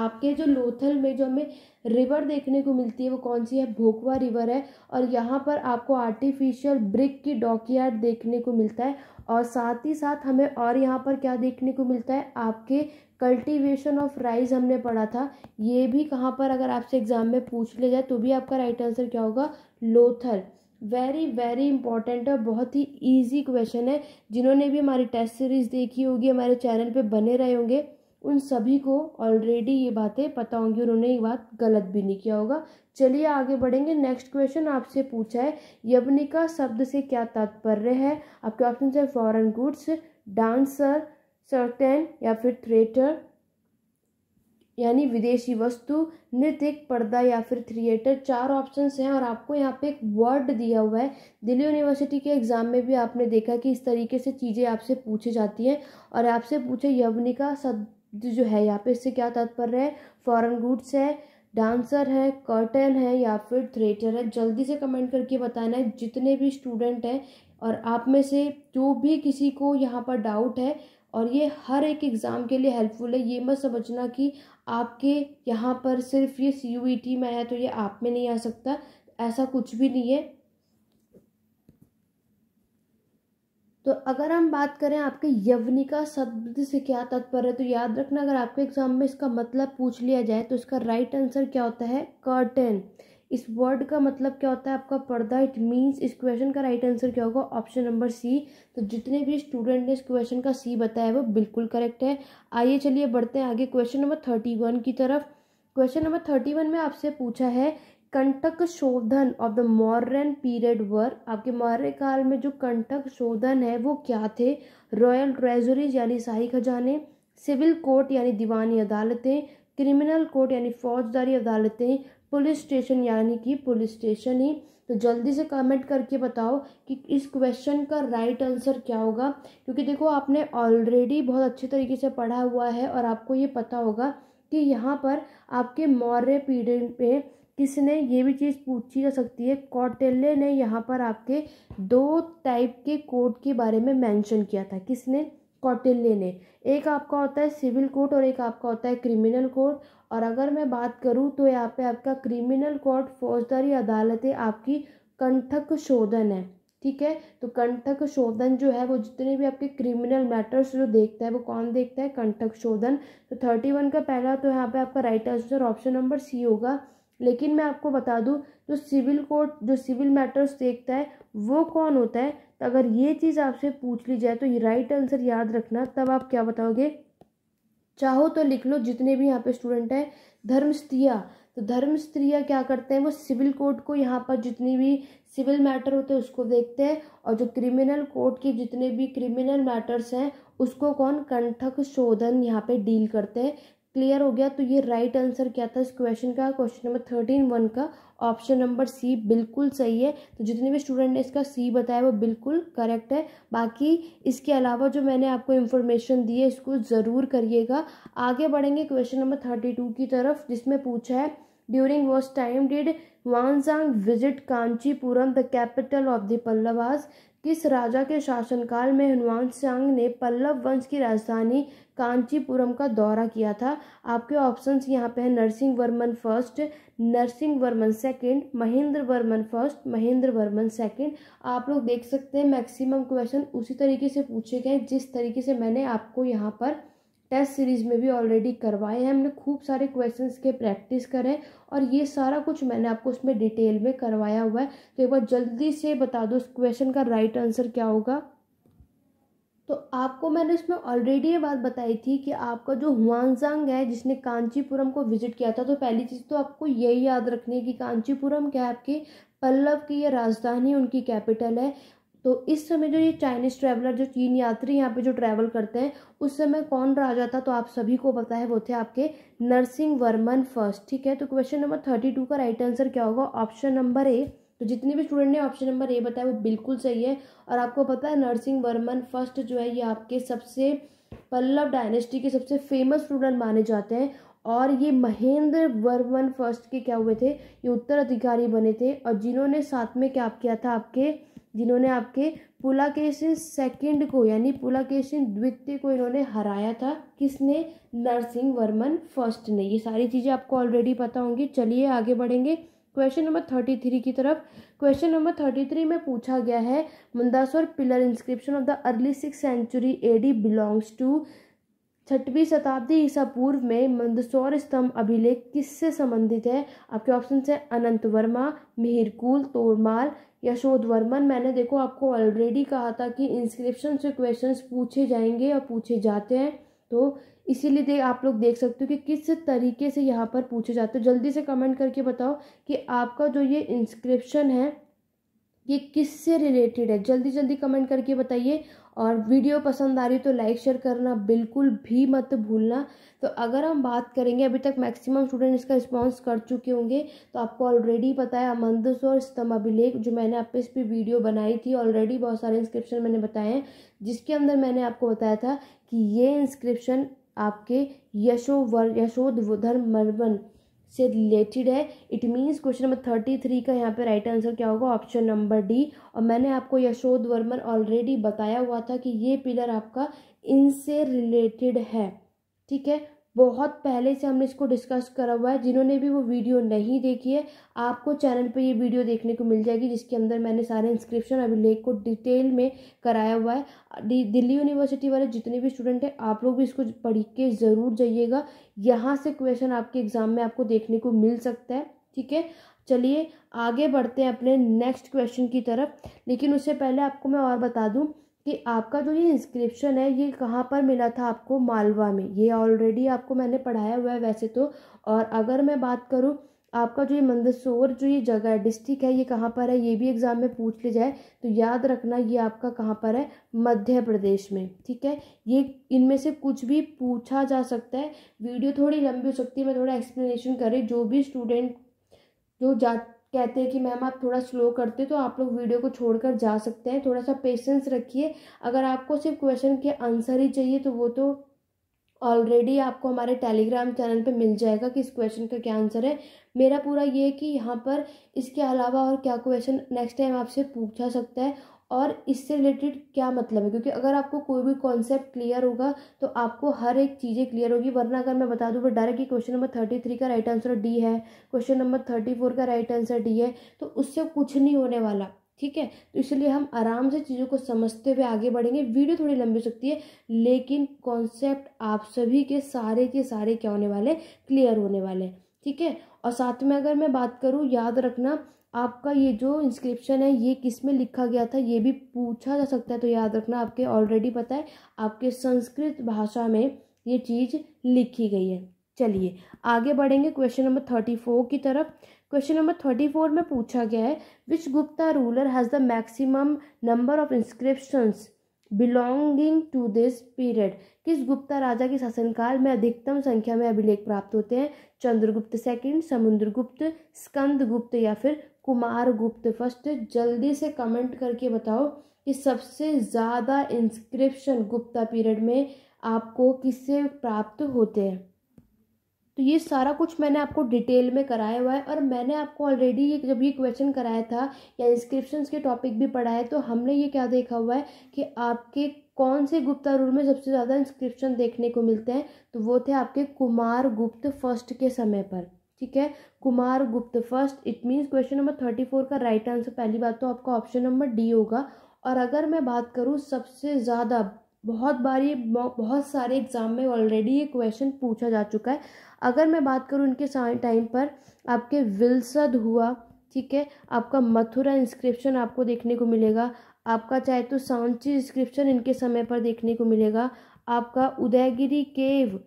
आपके जो लोथल में जो हमें रिवर देखने को मिलती है वो कौन सी है, भोगवा रिवर है। और यहाँ पर आपको आर्टिफिशियल ब्रिक की डॉकयार्ड देखने को मिलता है। और साथ ही साथ हमें और यहाँ पर क्या देखने को मिलता है, आपके कल्टीवेशन ऑफ राइस हमने पढ़ा था, ये भी कहाँ पर अगर आपसे एग्जाम में पूछ लिया जाए तो भी आपका राइट आंसर क्या होगा, लोथल। वेरी वेरी इंपॉर्टेंट और बहुत ही इजी क्वेश्चन है। जिन्होंने भी हमारी टेस्ट सीरीज़ देखी होगी, हमारे चैनल पे बने रहे होंगे, उन सभी को ऑलरेडी ये बातें पता होंगी, उन्होंने ये बात गलत भी नहीं किया होगा। चलिए आगे बढ़ेंगे। नेक्स्ट क्वेश्चन आपसे पूछा है यवनिका शब्द से क्या तात्पर्य है। आपके ऑप्शन है फॉरेन गुड्स, डांसर, सर्टेन या फिर थिएटर यानी विदेशी वस्तु, नृत्य, पर्दा या फिर थिएटर। चार ऑप्शंस हैं और आपको यहाँ पे एक वर्ड दिया हुआ है। दिल्ली यूनिवर्सिटी के एग्ज़ाम में भी आपने देखा कि इस तरीके से चीज़ें आपसे पूछी जाती हैं। और आपसे पूछे यवनिका शब्द जो है यहाँ पे इससे क्या तात्पर्य है, फॉरेन गुड्स है, डांसर है, कर्टन है या फिर थिएटर है। जल्दी से कमेंट करके बताना है जितने भी स्टूडेंट हैं। और आप में से जो भी किसी को यहाँ पर डाउट है, और ये हर एक एग्ज़ाम के लिए हेल्पफुल है, ये मत समझना कि आपके यहाँ पर सिर्फ ये सी यू ई टी में है तो ये आप में नहीं आ सकता, ऐसा कुछ भी नहीं है। तो अगर हम बात करें आपके यवनिका शब्द से क्या तात्पर्य है, तो याद रखना अगर आपके एग्जाम में इसका मतलब पूछ लिया जाए तो इसका राइट आंसर क्या होता है, कर्टेन। इस वर्ड का मतलब क्या होता है आपका, पर्दा। इट मीन्स इस क्वेश्चन का राइट आंसर क्या होगा, ऑप्शन नंबर सी। तो जितने भी स्टूडेंट ने इस क्वेश्चन का सी बताया है वो बिल्कुल करेक्ट है। आइए चलिए बढ़ते हैं आगे क्वेश्चन नंबर थर्टी वन की तरफ। क्वेश्चन नंबर थर्टी वन में आपसे पूछा है Kantaka Shodhana of the Mauryan period वर, आपके मौर्य काल में जो कंटक शोधन है वो क्या थे। रॉयल ट्रेजरीज यानी शाही खजाने, सिविल कोर्ट यानी दीवानी अदालतें, क्रिमिनल कोर्ट यानी फौजदारी अदालतें, पुलिस स्टेशन यानी कि पुलिस स्टेशन ही। तो जल्दी से कमेंट करके बताओ कि इस क्वेश्चन का राइट आंसर क्या होगा, क्योंकि देखो आपने ऑलरेडी बहुत अच्छे तरीके से पढ़ा हुआ है और आपको ये पता होगा कि यहाँ पर आपके मौर्य पीरियड पे किसने ये भी चीज़ पूछी जा सकती है। कौटिल्य ने यहाँ पर आपके दो टाइप के कोर्ट के बारे में मेंशन किया था। किसने, कौटिल्य ने। एक आपका होता है सिविल कोर्ट और एक आपका होता है क्रिमिनल कोर्ट। और अगर मैं बात करूँ तो यहाँ पे आपका क्रिमिनल कोर्ट, फौजदारी अदालतें आपकी कंटक शोधन है, ठीक है। तो कंटक शोधन जो है वो जितने भी आपके क्रिमिनल मैटर्स जो देखता है वो कौन देखता है, कंटक शोधन। तो थर्टी वन का पहला तो यहाँ पर आपका right answer option number C होगा। लेकिन मैं आपको बता दूं जो सिविल कोर्ट जो सिविल मैटर्स देखता है वो कौन होता है, तो अगर ये चीज़ आपसे पूछ ली जाए तो ये राइट आंसर याद रखना। तब आप क्या बताओगे, चाहो तो लिख लो जितने भी यहाँ पे स्टूडेंट हैं, धर्मस्त्रिया। तो धर्मस्त्रिया क्या करते हैं, वो सिविल कोर्ट को यहाँ पर जितनी भी सिविल मैटर होते हैं उसको देखते हैं, और जो क्रिमिनल कोर्ट के जितने भी क्रिमिनल मैटर्स हैं उसको कौन, कंटक शोधन यहाँ पर डील करते हैं। क्लियर हो गया। तो ये राइट आंसर क्या था इस क्वेश्चन का, क्वेश्चन नंबर थर्टीन वन का ऑप्शन नंबर सी बिल्कुल सही है। तो जितने भी स्टूडेंट ने इसका सी बताया वो बिल्कुल करेक्ट है। बाकी इसके अलावा जो मैंने आपको इन्फॉर्मेशन दी है इसको ज़रूर करिएगा। आगे बढ़ेंगे क्वेश्चन नंबर थर्टी टू की तरफ, जिसमें पूछा है during watch time did Xuanzang visit Kanchipuram the capital of the Pallavas. किस राजा के शासनकाल में हनुमानचांग ने पल्लव वंश की राजधानी कांचीपुरम का दौरा किया था। आपके ऑप्शंस यहाँ पे हैं Narasimha Varman first, Narasimha Varman second, Mahendra Varman first, Mahendra Varman second. आप लोग देख सकते हैं मैक्सिमम क्वेश्चन उसी तरीके से पूछे गए जिस तरीके से मैंने आपको यहाँ पर टेस्ट सीरीज़ में भी ऑलरेडी करवाए हैं। हमने खूब सारे क्वेश्चंस के प्रैक्टिस करें और ये सारा कुछ मैंने आपको उसमें डिटेल में करवाया हुआ है। तो एक बार जल्दी से बता दो इस क्वेश्चन का राइट आंसर क्या होगा। तो आपको मैंने इसमें ऑलरेडी ये बात बताई थी कि आपका जो हुआंजांग है जिसने कांचीपुरम को विजिट किया था, तो पहली चीज़ तो आपको यही याद रखनी है कि कांचीपुरम क्या है, आपके पल्लव की ये राजधानी, उनकी कैपिटल है। तो इस समय जो ये चाइनीज़ ट्रैवलर जो चीन यात्री यहाँ पे जो ट्रैवल करते हैं उस समय कौन राजा था, तो आप सभी को पता है वो थे आपके नरसिंह वर्मन फर्स्ट, ठीक है। तो क्वेश्चन नंबर थर्टी टू का राइट आंसर क्या होगा, ऑप्शन नंबर ए। तो जितने भी स्टूडेंट ने ऑप्शन नंबर ए बताया वो बिल्कुल सही है। और आपको पता है नरसिंह वर्मन फर्स्ट जो है ये आपके सबसे पल्लव डायनेस्टी के सबसे फेमस स्टूडेंट माने जाते हैं, और ये महेंद्र वर्मन फर्स्ट के क्या हुए थे, ये उत्तराधिकारी बने थे, और जिन्होंने साथ में क्या किया था आपके, जिन्होंने आपके पुलकेशिन सेकंड को यानी पुलकेशिन द्वितीय को इन्होंने हराया था। किसने, नरसिंह वर्मन फर्स्ट ने। ये सारी चीज़ें आपको ऑलरेडी पता होंगी। चलिए आगे बढ़ेंगे क्वेश्चन नंबर थर्टी थ्री की तरफ। क्वेश्चन नंबर थर्टी थ्री में पूछा गया है Mandsaur pillar inscription of the early six century AD belongs to. छठवीं शताब्दी ईसा पूर्व में मंदसौर स्तंभ अभिलेख किससे संबंधित है। आपके ऑप्शन हैं अनंत वर्मा, मिहिरकुल, तोरमाल, यशोद वर्मन। मैंने देखो आपको ऑलरेडी कहा था कि इंस्क्रिप्शन से क्वेश्चंस पूछे जाएंगे और पूछे जाते हैं, तो इसीलिए दे आप लोग देख सकते हो कि किस तरीके से यहाँ पर पूछे जाते हैं। जल्दी से कमेंट करके बताओ कि आपका जो ये इंस्क्रिप्शन है ये किससे रिलेटेड है। जल्दी जल्दी कमेंट करके बताइए, और वीडियो पसंद आ रही तो लाइक शेयर करना बिल्कुल भी मत भूलना। तो अगर हम बात करेंगे, अभी तक मैक्सिमम स्टूडेंट इसका रिस्पॉन्स कर चुके होंगे, तो आपको ऑलरेडी पता है मंदसौर स्तंभ अभिलेख जो मैंने आप पे इस पर वीडियो बनाई थी ऑलरेडी, बहुत सारे इंस्क्रिप्शन मैंने बताए हैं जिसके अंदर मैंने आपको बताया था कि ये इंस्क्रिप्शन आपके यशोवर यशोद वर्मन से रिलेटेड है। It means question number thirty three का यहाँ पे राइट आंसर क्या होगा, ऑप्शन नंबर डी। और मैंने आपको यशोद वर्मन ऑलरेडी बताया हुआ था कि ये पिलर आपका इनसे रिलेटेड है, ठीक है। बहुत पहले से हमने इसको डिस्कस करा हुआ है। जिन्होंने भी वो वीडियो नहीं देखी है, आपको चैनल पे ये वीडियो देखने को मिल जाएगी, जिसके अंदर मैंने सारे इंस्क्रिप्शन अभिलेख को डिटेल में कराया हुआ है। दिल्ली यूनिवर्सिटी वाले जितने भी स्टूडेंट हैं, आप लोग भी इसको पढ़ के ज़रूर जाइएगा। यहाँ से क्वेश्चन आपके एग्ज़ाम में आपको देखने को मिल सकता है, ठीक है। चलिए आगे बढ़ते हैं अपने नेक्स्ट क्वेश्चन की तरफ, लेकिन उससे पहले आपको मैं और बता दूँ कि आपका जो ये इंस्क्रिप्शन है ये कहाँ पर मिला था आपको, मालवा में। ये ऑलरेडी आपको मैंने पढ़ाया हुआ है वैसे तो। और अगर मैं बात करूँ आपका जो ये मंदसौर जो ये जगह है, डिस्ट्रिक्ट है, ये कहाँ पर है, ये भी एग्ज़ाम में पूछ ले जाए तो याद रखना ये आपका कहाँ पर है, मध्य प्रदेश में, ठीक है। ये इनमें से कुछ भी पूछा जा सकता है। वीडियो थोड़ी लंबी हो सकती है, मैं थोड़ा एक्सप्लेनेशन करें। जो भी स्टूडेंट जो जा कहते हैं कि मैम आप थोड़ा स्लो करते, तो आप लोग वीडियो को छोड़कर जा सकते हैं। थोड़ा सा पेशेंस रखिए। अगर आपको सिर्फ क्वेश्चन के आंसर ही चाहिए तो वो तो ऑलरेडी आपको हमारे टेलीग्राम चैनल पे मिल जाएगा कि इस क्वेश्चन का क्या आंसर है। मेरा पूरा ये है कि यहाँ पर इसके अलावा और क्या क्वेश्चन नेक्स्ट टाइम आपसे पूछा सकता है और इससे रिलेटेड क्या मतलब है, क्योंकि अगर आपको कोई भी कॉन्सेप्ट क्लियर होगा तो आपको हर एक चीज़ें क्लियर होगी। वरना अगर मैं बता दूँ वो डायरेक्ट कि क्वेश्चन नंबर थर्टी थ्री का राइट आंसर डी है, क्वेश्चन नंबर थर्टी फोर का राइट आंसर डी है, तो उससे कुछ नहीं होने वाला, ठीक है। तो इसलिए हम आराम से चीज़ों को समझते हुए आगे बढ़ेंगे। वीडियो थोड़ी लंबी हो सकती है, लेकिन कॉन्सेप्ट आप सभी के सारे के सारे क्या होने वाले, क्लियर होने वाले, ठीक है। और साथ में अगर मैं बात करूँ, याद रखना आपका ये जो इंस्क्रिप्शन है ये किस में लिखा गया था ये भी पूछा जा सकता है, तो याद रखना आपके ऑलरेडी पता है आपके संस्कृत भाषा में ये चीज़ लिखी गई है। चलिए आगे बढ़ेंगे क्वेश्चन नंबर थर्टी फोर की तरफ। क्वेश्चन नंबर थर्टी फोर में पूछा गया है, which Gupta ruler has the maximum number of inscriptions belonging to this period. किस गुप्ता राजा के शासनकाल में अधिकतम संख्या में अभिलेख प्राप्त होते हैं, चंद्रगुप्त सेकंड, समुद्रगुप्त, स्कंदगुप्त या फिर कुमारगुप्त फर्स्ट। जल्दी से कमेंट करके बताओ कि सबसे ज़्यादा इंस्क्रिप्शन गुप्ता पीरियड में आपको किससे प्राप्त होते हैं। तो ये सारा कुछ मैंने आपको डिटेल में कराया हुआ है। और मैंने आपको ऑलरेडी ये जब ये क्वेश्चन कराया था या इंस्क्रिप्शंस के टॉपिक भी पढ़ा है, तो हमने ये क्या देखा हुआ है कि आपके कौन से गुप्ता रूल में सबसे ज़्यादा इंस्क्रिप्शन देखने को मिलते हैं, तो वो थे आपके कुमार गुप्त फर्स्ट के समय पर, ठीक है, Kumar Gupta first. It means question number thirty four का राइट आंसर पहली बात तो आपका ऑप्शन नंबर डी होगा। और अगर मैं बात करूँ सबसे ज़्यादा, बहुत बार ये बहुत सारे एग्ज़ाम में ऑलरेडी ये क्वेश्चन पूछा जा चुका है। अगर मैं बात करूँ इनके टाइम पर आपके विलसद हुआ, ठीक है, आपका मथुरा इंस्क्रिप्शन आपको देखने को मिलेगा, आपका चाहे तो सांची इंस्क्रिप्शन इनके समय पर देखने को मिलेगा, आपका उदयगिरी केव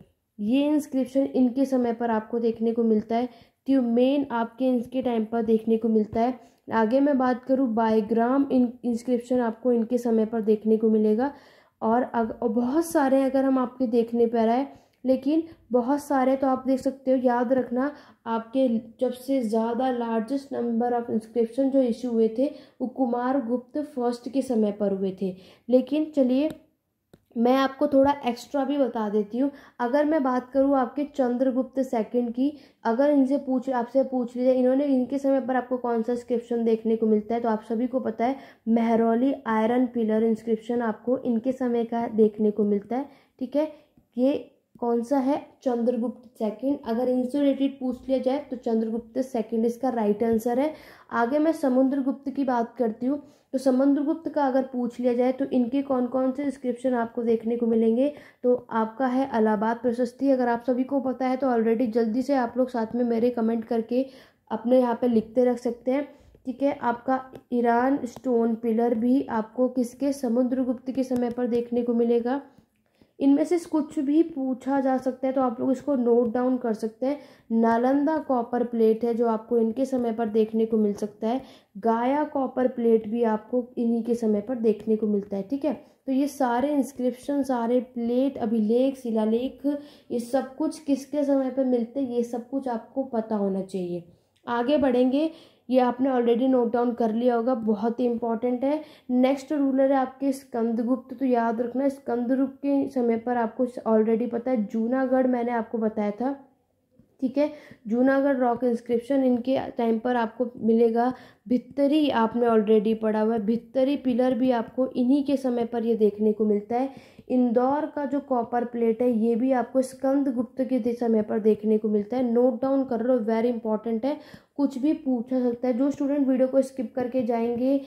ये इंस्क्रिप्शन इनके समय पर आपको देखने को मिलता है, ट्यूमेन आपके इनके टाइम पर देखने को मिलता है। आगे मैं बात करूँ बायग्राम इन इंस्क्रिप्शन आपको इनके समय पर देखने को मिलेगा। और अग, बहुत सारे अगर हम आपके देखने पर आए, लेकिन बहुत सारे तो आप देख सकते हो। याद रखना आपके जब से ज़्यादा लार्जेस्ट नंबर ऑफ इंस्क्रिप्शन जो इशू हुए थे वो कुमार गुप्त फर्स्ट के समय पर हुए थे। लेकिन चलिए मैं आपको थोड़ा एक्स्ट्रा भी बता देती हूँ। अगर मैं बात करूँ आपके चंद्रगुप्त सेकंड की, अगर इनसे पूछ आपसे पूछ लीजिए इन्होंने इनके समय पर आपको कौन सा इंस्क्रिप्शन देखने को मिलता है, तो आप सभी को पता है महरौली आयरन पिलर इंस्क्रिप्शन आपको इनके समय का देखने को मिलता है, ठीक है। ये कौन सा है, चंद्रगुप्त सेकंड। अगर इनसे रिलेटेड पूछ लिया जाए तो चंद्रगुप्त सेकंड इसका राइट आंसर है। आगे मैं समुद्रगुप्त की बात करती हूँ, तो समुद्रगुप्त का अगर पूछ लिया जाए तो इनके कौन कौन से इंस्क्रिप्शन आपको देखने को मिलेंगे, तो आपका है इलाहाबाद प्रशस्ति। अगर आप सभी को पता है तो ऑलरेडी जल्दी से आप लोग साथ में मेरे कमेंट करके अपने यहाँ पे लिखते रख सकते हैं, ठीक है। आपका ईरान स्टोन पिलर भी आपको किसके, समुद्रगुप्त के समय पर देखने को मिलेगा। इनमें से कुछ भी पूछा जा सकता है, तो आप लोग इसको नोट डाउन कर सकते हैं। नालंदा कॉपर प्लेट है जो आपको इनके समय पर देखने को मिल सकता है, गाया कॉपर प्लेट भी आपको इन्हीं के समय पर देखने को मिलता है, ठीक है। तो ये सारे इंस्क्रिप्शन, सारे प्लेट, अभिलेख, शिलालेख, ये सब कुछ किसके समय पर मिलते हैं ये सब कुछ आपको पता होना चाहिए। आगे बढ़ेंगे, ये आपने ऑलरेडी नोट डाउन कर लिया होगा, बहुत ही इंपॉर्टेंट है। नेक्स्ट रूलर है आपके स्कंदगुप्त, तो याद रखना स्कंदगुप्त के समय पर आपको ऑलरेडी पता है जूनागढ़, मैंने आपको बताया था ठीक है। जूनागढ़ रॉक इंस्क्रिप्शन इनके टाइम पर आपको मिलेगा। भित्तरी आपने ऑलरेडी पढ़ा हुआ है, भित्तरी पिलर भी आपको इन्हीं के समय पर ये देखने को मिलता है। इंदौर का जो कॉपर प्लेट है ये भी आपको स्कंद गुप्त के समय पर देखने को मिलता है। नोट डाउन कर लो, वेरी इंपॉर्टेंट है, कुछ भी पूछा सकता है। जो स्टूडेंट वीडियो को स्किप करके जाएंगे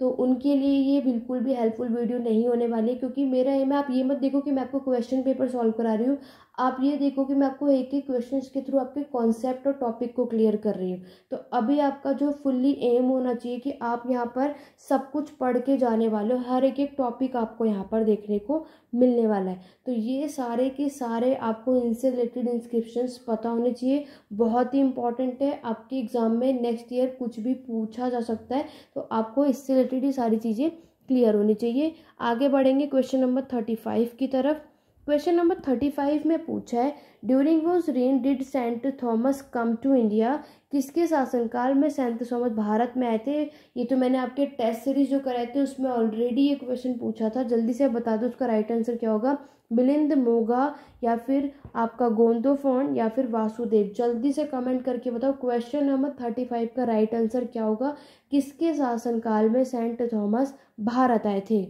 तो उनके लिए ये बिल्कुल भी हेल्पफुल वीडियो नहीं होने वाली है, क्योंकि मेरा एम है आप ये मत देखो कि मैं आपको क्वेश्चन पेपर सॉल्व करा रही हूँ, आप ये देखो कि मैं आपको एक एक क्वेश्चन के थ्रू आपके कॉन्सेप्ट और टॉपिक को क्लियर कर रही हूँ। तो अभी आपका जो फुल्ली एम होना चाहिए कि आप यहाँ पर सब कुछ पढ़ के जाने वाले हो, हर एक एक टॉपिक आपको यहाँ पर देखने को मिलने वाला है। तो ये सारे के सारे आपको इनसे रिलेटेड इंस्क्रिप्शंस पता होने चाहिए, बहुत ही इंपॉर्टेंट है। आपके एग्ज़ाम में नेक्स्ट ईयर कुछ भी पूछा जा सकता है, तो आपको इससे रिलेटेड ये सारी चीज़ें क्लियर होनी चाहिए। आगे बढ़ेंगे क्वेश्चन नंबर थर्टी फाइव की तरफ। क्वेश्चन नंबर थर्टी फाइव में पूछा है, during which reign did Saint Thomas come to India? किसके शासनकाल में सेंट थॉमस भारत में आए थे? ये तो मैंने आपके टेस्ट सीरीज जो कराए थे उसमें ऑलरेडी ये क्वेश्चन पूछा था, जल्दी से बता दो उसका राइट आंसर क्या होगा। मिलिंद मोगा या फिर आपका गोंदोफोन या फिर वासुदेव, जल्दी से कमेंट करके बताओ क्वेश्चन नंबर थर्टी फाइव का राइट आंसर क्या होगा। किसके शासनकाल में सेंट थॉमस भारत आए थे?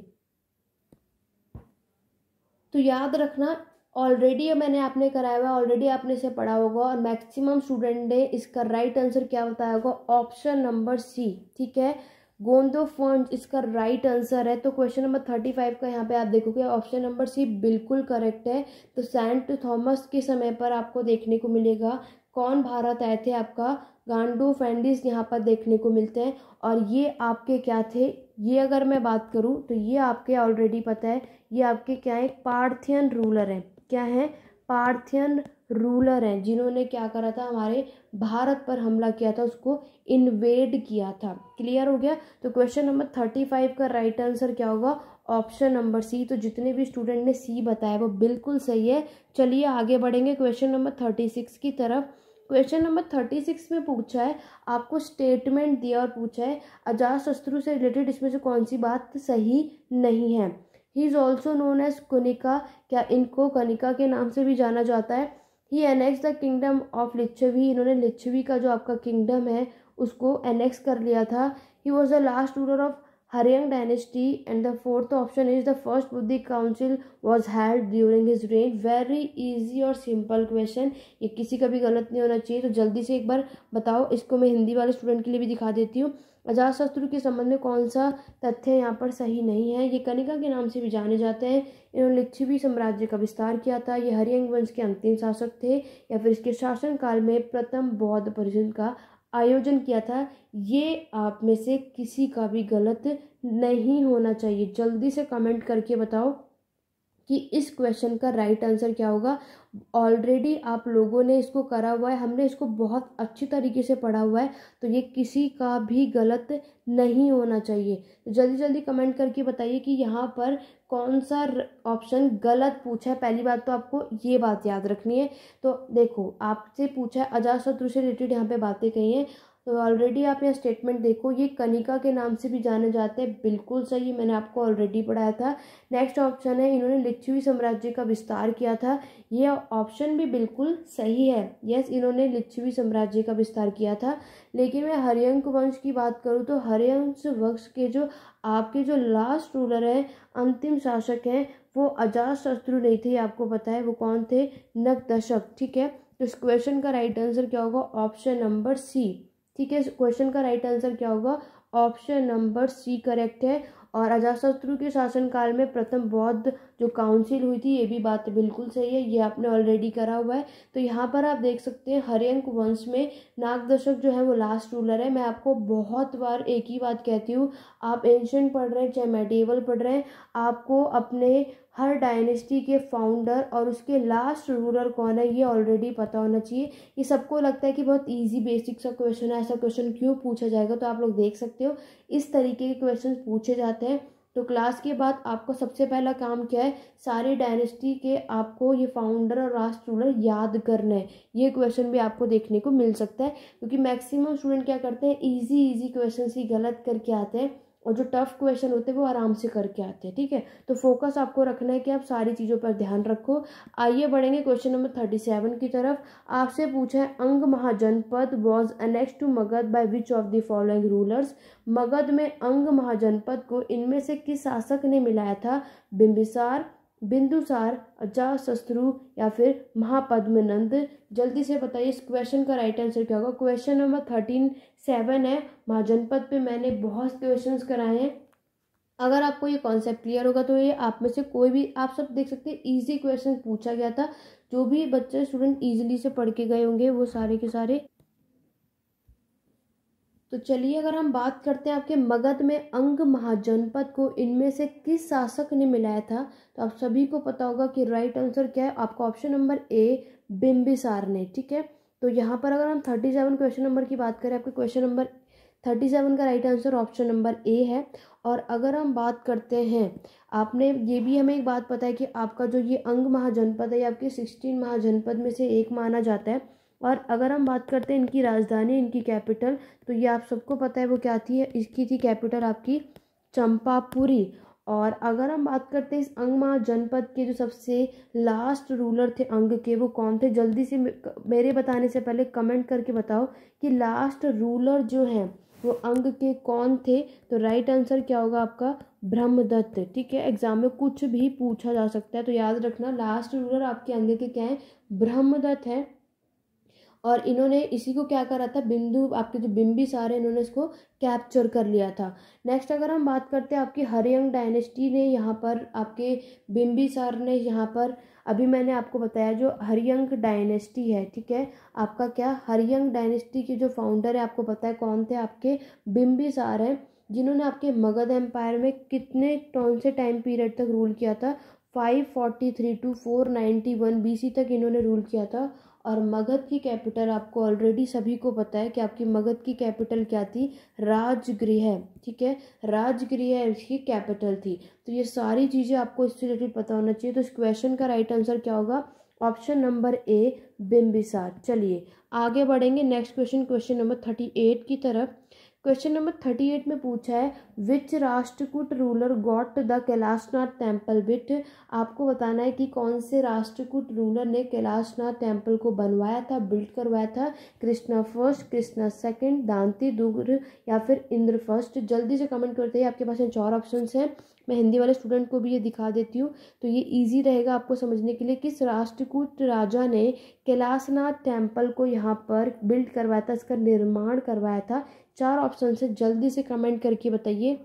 तो याद रखना ऑलरेडी मैंने आपने कराया हुआ, ऑलरेडी आपने इसे पढ़ा होगा और मैक्सिमम स्टूडेंट ने इसका राइट आंसर क्या बताया होगा, ऑप्शन नंबर सी, ठीक है, गोंदो फंड इसका राइट आंसर है। तो क्वेश्चन नंबर थर्टी फाइव का यहाँ पे आप देखोगे ऑप्शन नंबर सी बिल्कुल करेक्ट है। तो सेंट थॉमस के समय पर आपको देखने को मिलेगा कौन भारत आए थे, आपका गांडो फैंडिस यहाँ पर देखने को मिलते हैं। और ये आपके क्या थे, ये अगर मैं बात करूँ तो ये आपके ऑलरेडी पता है, ये आपके क्या है, पार्थियन रूलर हैं, क्या हैं, पार्थियन रूलर हैं, जिन्होंने क्या करा था, हमारे भारत पर हमला किया था, उसको इन्वेड किया था। क्लियर हो गया। तो क्वेश्चन नंबर थर्टी फाइव का राइट आंसर क्या होगा, ऑप्शन नंबर सी। तो जितने भी स्टूडेंट ने सी बताया वो बिल्कुल सही है। चलिए आगे बढ़ेंगे क्वेश्चन नंबर थर्टी सिक्स की तरफ। क्वेश्चन नंबर थर्टी सिक्स में पूछा है, आपको स्टेटमेंट दिया और पूछा है अजातशत्रु से रिलेटेड इसमें से कौन सी बात सही नहीं है। He is also known as Kanika, क्या इनको कनिका के नाम से भी जाना जाता है। He annex the kingdom of Licchavi, इन्होंने लिच्छवी का जो आपका किंगडम है उसको एनेक्स कर लिया था। He was the last ruler of Haryanka dynasty and the fourth option is the first बुद्धिक council was held during his reign. Very easy और सिंपल क्वेश्चन, ये किसी का भी गलत नहीं होना चाहिए। तो जल्दी से एक बार बताओ, इसको मैं हिंदी वाले स्टूडेंट के लिए भी दिखा देती हूँ। अजातशत्रु के संबंध में कौन सा तथ्य यहाँ पर सही नहीं है, ये कनिका के नाम से भी जाने जाते हैं। इन्होंने लिच्छवी साम्राज्य का विस्तार किया था, ये हरियंग वंश के अंतिम शासक थे, या फिर इसके शासनकाल में प्रथम बौद्ध परिषद का आयोजन किया था। ये आप में से किसी का भी गलत नहीं होना चाहिए, जल्दी से कमेंट करके बताओ कि इस क्वेश्चन का राइट आंसर क्या होगा। ऑलरेडी आप लोगों ने इसको करा हुआ है, हमने इसको बहुत अच्छी तरीके से पढ़ा हुआ है, तो ये किसी का भी गलत नहीं होना चाहिए। तो जल्दी जल्दी कमेंट करके बताइए कि यहाँ पर कौन सा ऑप्शन गलत पूछा है। पहली बात तो आपको ये बात याद रखनी है। तो देखो आपसे पूछा है अजातशत्रु से रिलेटेड यहाँ पे बातें कही हैं, तो ऑलरेडी आप यहाँ स्टेटमेंट देखो, ये कनिका के नाम से भी जाने जाते हैं, बिल्कुल सही, मैंने आपको ऑलरेडी पढ़ाया था। नेक्स्ट ऑप्शन है इन्होंने लिच्छवी साम्राज्य का विस्तार किया था, ये ऑप्शन भी बिल्कुल सही है, यस इन्होंने लिच्छवी साम्राज्य का विस्तार किया था। लेकिन मैं हरियंक वंश की बात करूँ तो हरियंक वंश के जो आपके जो लास्ट रूलर हैं, अंतिम शासक हैं, वो अजातशत्रु नहीं थे, आपको पता है वो कौन थे, नगदशक, ठीक है। तो इस क्वेश्चन का राइट आंसर क्या होगा, ऑप्शन नंबर सी, ठीक है, क्वेश्चन का राइट आंसर क्या होगा, ऑप्शन नंबर सी करेक्ट है। और अजातशत्रु के शासनकाल में प्रथम बौद्ध जो काउंसिल हुई थी, ये भी बात बिल्कुल सही है, ये आपने ऑलरेडी करा हुआ है। तो यहाँ पर आप देख सकते हैं हरियंक वंश में नागदशक जो है वो लास्ट रूलर है। मैं आपको बहुत बार एक ही बात कहती हूँ, आप एंशिएंट पढ़ रहे हैं चाहे मेडिएवल पढ़ रहे हैं, आपको अपने हर डायनेस्टी के फाउंडर और उसके लास्ट रूलर कौन है ये ऑलरेडी पता होना चाहिए। ये सबको लगता है कि बहुत इजी बेसिक सा क्वेश्चन है, ऐसा क्वेश्चन क्यों पूछा जाएगा, तो आप लोग देख सकते हो इस तरीके के क्वेश्चन पूछे जाते हैं। तो क्लास के बाद आपको सबसे पहला काम क्या है, सारी डायनेस्टी के आपको ये फाउंडर और लास्ट रूलर याद करना है। ये क्वेश्चन भी आपको देखने को मिल सकता है, क्योंकि मैक्सिमम स्टूडेंट क्या करते हैं, ईजी ईजी क्वेश्चन ही गलत करके आते हैं। और जो टफ क्वेश्चन होते हैं वो आराम से करके आते हैं, ठीक है। तो फोकस आपको रखना है कि आप सारी चीज़ों पर ध्यान रखो। आइए बढ़ेंगे क्वेश्चन नंबर थर्टी सेवन की तरफ। आपसे पूछा है Anga Mahajanapada was annexed to Magadha by which of the following rulers. Magadha में अंग महाजनपद को इनमें से किस शासक ने मिलाया था। बिंबिसार, बिंदुसार, अजातशत्रु या फिर महापद्मनंद। जल्दी से बताइए इस क्वेश्चन का राइट आंसर क्या होगा। क्वेश्चन नंबर थर्टीन सेवन है। महाजनपद पे मैंने बहुत क्वेश्चंस कराए हैं। अगर आपको ये कॉन्सेप्ट क्लियर होगा तो ये आप में से कोई भी, आप सब देख सकते हैं इजी क्वेश्चन पूछा गया था, जो भी बच्चे स्टूडेंट ईजिली से पढ़ के गए होंगे वो सारे के सारे। तो चलिए अगर हम बात करते हैं आपके मगध में अंग महाजनपद को इनमें से किस शासक ने मिलाया था, तो आप सभी को पता होगा कि राइट आंसर क्या है, आपका ऑप्शन नंबर ए बिंबिसार ने, ठीक है। तो यहाँ पर अगर हम थर्टी सेवन क्वेश्चन नंबर की बात करें, आपके क्वेश्चन नंबर थर्टी सेवन का right answer option number A है। और अगर हम बात करते हैं, आपने ये भी हमें एक बात पता है कि आपका जो ये अंग महाजनपद है ये आपके सिक्सटीन महाजनपद में से एक माना जाता है। और अगर हम बात करते हैं इनकी राजधानी, इनकी कैपिटल, तो ये आप सबको पता है वो क्या थी, इसकी थी कैपिटल आपकी चंपापुरी। और अगर हम बात करते हैं इस अंग महाजनपद के जो सबसे लास्ट रूलर थे अंग के, वो कौन थे। जल्दी से मेरे बताने से पहले कमेंट करके बताओ कि लास्ट रूलर जो हैं वो अंग के कौन थे। तो राइट आंसर क्या होगा आपका ब्रह्मदत्त, ठीक है। एग्जाम में कुछ भी पूछा जा सकता है तो याद रखना लास्ट रूलर आपके अंग के क्या हैं, ब्रह्मदत्त हैं। और इन्होंने इसी को क्या करा था, बिंदु आपके जो बिंबिसार है इन्होंने इसको कैप्चर कर लिया था। नेक्स्ट अगर हम बात करते हैं आपकी हरियंग डायनेस्टी ने, यहाँ पर आपके बिंबिसार ने, यहाँ पर अभी मैंने आपको बताया जो हरियंग डायनेस्टी है, ठीक है, आपका क्या हरियंग डायनेस्टी के जो फाउंडर है आपको पता है कौन थे, आपके बिंबिसार हैं, जिन्होंने आपके मगध एम्पायर में कितने कौन से टाइम पीरियड तक रूल किया था, five forty three to four ninety one B C तक इन्होंने रूल किया था। और मगध की कैपिटल आपको ऑलरेडी सभी को पता है कि आपकी मगध की कैपिटल क्या थी, राजगृह, ठीक है, राजगृह इसकी कैपिटल थी। तो ये सारी चीज़ें आपको इससे रिलेटेड पता होना चाहिए। तो इस क्वेश्चन का राइट आंसर क्या होगा, ऑप्शन नंबर ए बिंबिसार। चलिए आगे बढ़ेंगे next question, question number thirty eight की तरफ। क्वेश्चन नंबर थर्टी एट में पूछा है which Rashtrakuta ruler got the Kailashnath temple built. आपको बताना है कि कौन से राष्ट्रकूट रूलर ने कैलाशनाथ टेम्पल को बनवाया था, बिल्ट करवाया था। कृष्णा फर्स्ट, कृष्णा सेकंड, दांती दुर्ग या फिर इंद्र फर्स्ट। जल्दी से कमेंट करते हैं, आपके पास यहाँ चार ऑप्शन हैं, मैं हिंदी वाले स्टूडेंट को भी ये दिखा देती हूँ तो ये ईजी रहेगा आपको समझने के लिए। किस राष्ट्रकूट राजा ने कैलाशनाथ टेम्पल को यहाँ पर बिल्ड करवाया था, इसका निर्माण करवाया था। चार ऑप्शन से जल्दी से कमेंट करके बताइए।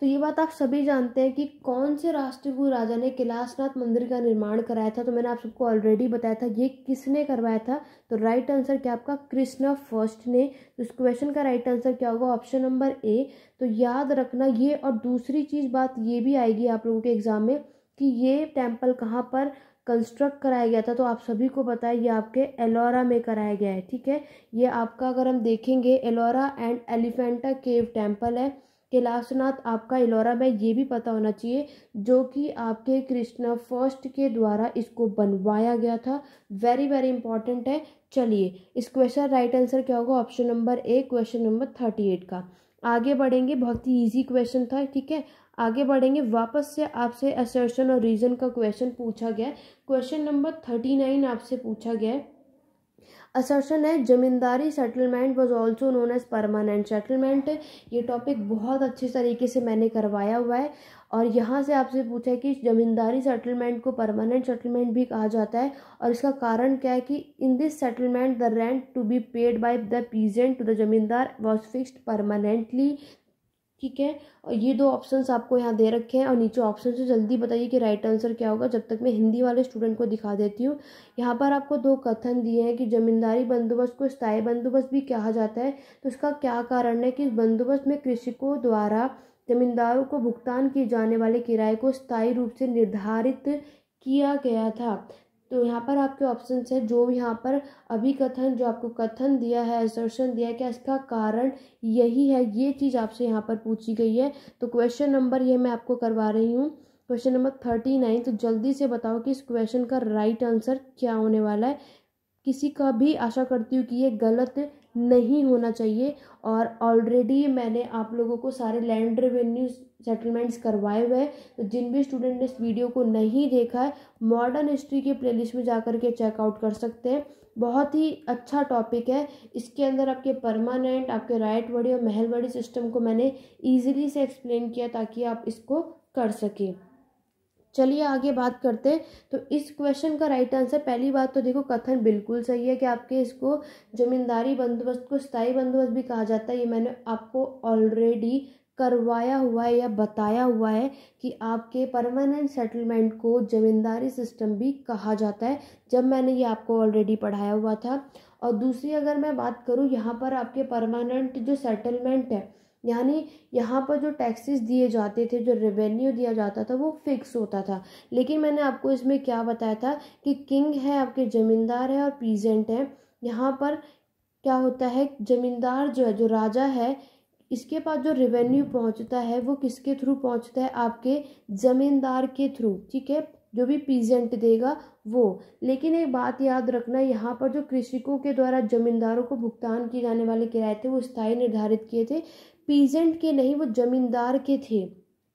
तो ये बात आप सभी जानते हैं कि कौन से राष्ट्रकूट राजा ने कैलाशनाथ मंदिर का निर्माण कराया था, तो मैंने आप सबको ऑलरेडी बताया था ये किसने करवाया था। तो राइट आंसर क्या आपका कृष्णा फर्स्ट ने। तो इस क्वेश्चन का राइट आंसर क्या होगा, ऑप्शन नंबर ए। तो याद रखना ये। और दूसरी चीज़ बात ये भी आएगी आप लोगों के एग्जाम में कि ये टेम्पल कहाँ पर कंस्ट्रक्ट कराया गया था, तो आप सभी को पता है ये आपके एलोरा में कराया गया है, ठीक है। ये आपका अगर हम देखेंगे Ellora and Elephanta cave temple है। कैलाशनाथ आपका एलोरा में, ये भी पता होना चाहिए, जो कि आपके कृष्णा फर्स्ट के द्वारा इसको बनवाया गया था। वेरी वेरी इंपॉर्टेंट है। चलिए इस क्वेश्चन राइट आंसर क्या होगा, option number A, question number thirty eight का। आगे बढ़ेंगे, बहुत ही ईजी क्वेश्चन था, ठीक है। आगे बढ़ेंगे, वापस से आपसे असर्शन और रीज़न का क्वेश्चन पूछा गया है। क्वेश्चन नंबर थर्टी नाइन आपसे पूछा गया है। असर्शन है zamindari settlement was also known as permanent settlement. ये टॉपिक बहुत अच्छे तरीके से मैंने करवाया हुआ है। और यहाँ से आपसे पूछा है कि जमींदारी सेटलमेंट को परमानेंट सेटलमेंट भी कहा जाता है और इसका कारण क्या है कि in this settlement the rent to be paid by the peasant to the zamindar was fixed permanently, ठीक है। और ये दो ऑप्शंस आपको यहाँ दे रखे हैं और नीचे ऑप्शन से जल्दी बताइए कि राइट आंसर क्या होगा, जब तक मैं हिंदी वाले स्टूडेंट को दिखा देती हूँ। यहाँ पर आपको दो कथन दिए हैं कि जमींदारी बंदोबस्त को स्थायी बंदोबस्त भी कहा जाता है, तो इसका क्या कारण है कि इस बंदोबस्त में कृषकों द्वारा जमींदारों को भुगतान किए जाने वाले किराए को स्थायी रूप से निर्धारित किया गया था। तो यहाँ पर आपके ऑप्शन है, जो यहाँ पर अभी कथन, जो आपको कथन दिया है, असर्शन दिया है, क्या इसका कारण यही है, ये चीज़ आपसे यहाँ पर पूछी गई है। तो क्वेश्चन नंबर ये मैं आपको करवा रही हूँ, क्वेश्चन नंबर थर्टी नाइन। तो जल्दी से बताओ कि इस क्वेश्चन का राइट आंसर क्या होने वाला है। किसी का भी आशा करती हूँ कि ये गलत नहीं होना चाहिए। और ऑलरेडी मैंने आप लोगों को सारे लैंड रेवेन्यू सेटलमेंट्स करवाए हुए हैं, तो जिन भी स्टूडेंट ने इस वीडियो को नहीं देखा है मॉडर्न हिस्ट्री के प्लेलिस्ट में जा कर के चेकआउट कर सकते हैं। बहुत ही अच्छा टॉपिक है, इसके अंदर आपके परमानेंट, आपके राइटवाड़ी और महलवाड़ी सिस्टम को मैंने ईजिली से एक्सप्लेन किया ताकि आप इसको कर सकें। चलिए आगे बात करते हैं। तो इस क्वेश्चन का राइट आंसर, पहली बात तो देखो कथन बिल्कुल सही है कि आपके इसको जमींदारी बंदोबस्त को स्थायी बंदोबस्त भी कहा जाता है। ये मैंने आपको ऑलरेडी करवाया हुआ है या बताया हुआ है कि आपके परमानेंट सेटलमेंट को जमींदारी सिस्टम भी कहा जाता है, जब मैंने ये आपको ऑलरेडी पढ़ाया हुआ था। और दूसरी अगर मैं बात करूँ यहाँ पर आपके परमानेंट जो सेटलमेंट है, यानी यहाँ पर जो टैक्सेस दिए जाते थे, जो रेवेन्यू दिया जाता था वो फिक्स होता था। लेकिन मैंने आपको इसमें क्या बताया था कि किंग है, आपके ज़मींदार है और पीजेंट है। यहाँ पर क्या होता है, ज़मींदार जो है, जो राजा है, इसके पास जो रेवेन्यू पहुँचता है वो किसके थ्रू पहुँचता है, आपके ज़मींदार के थ्रू, ठीक है, जो भी पीजेंट देगा वो। लेकिन एक बात याद रखना, यहाँ पर जो कृषकों के द्वारा जमींदारों को भुगतान किए जाने वाले किराए थे वो स्थायी निर्धारित किए थे, पीजेंट के नहीं, वो जमींदार के थे,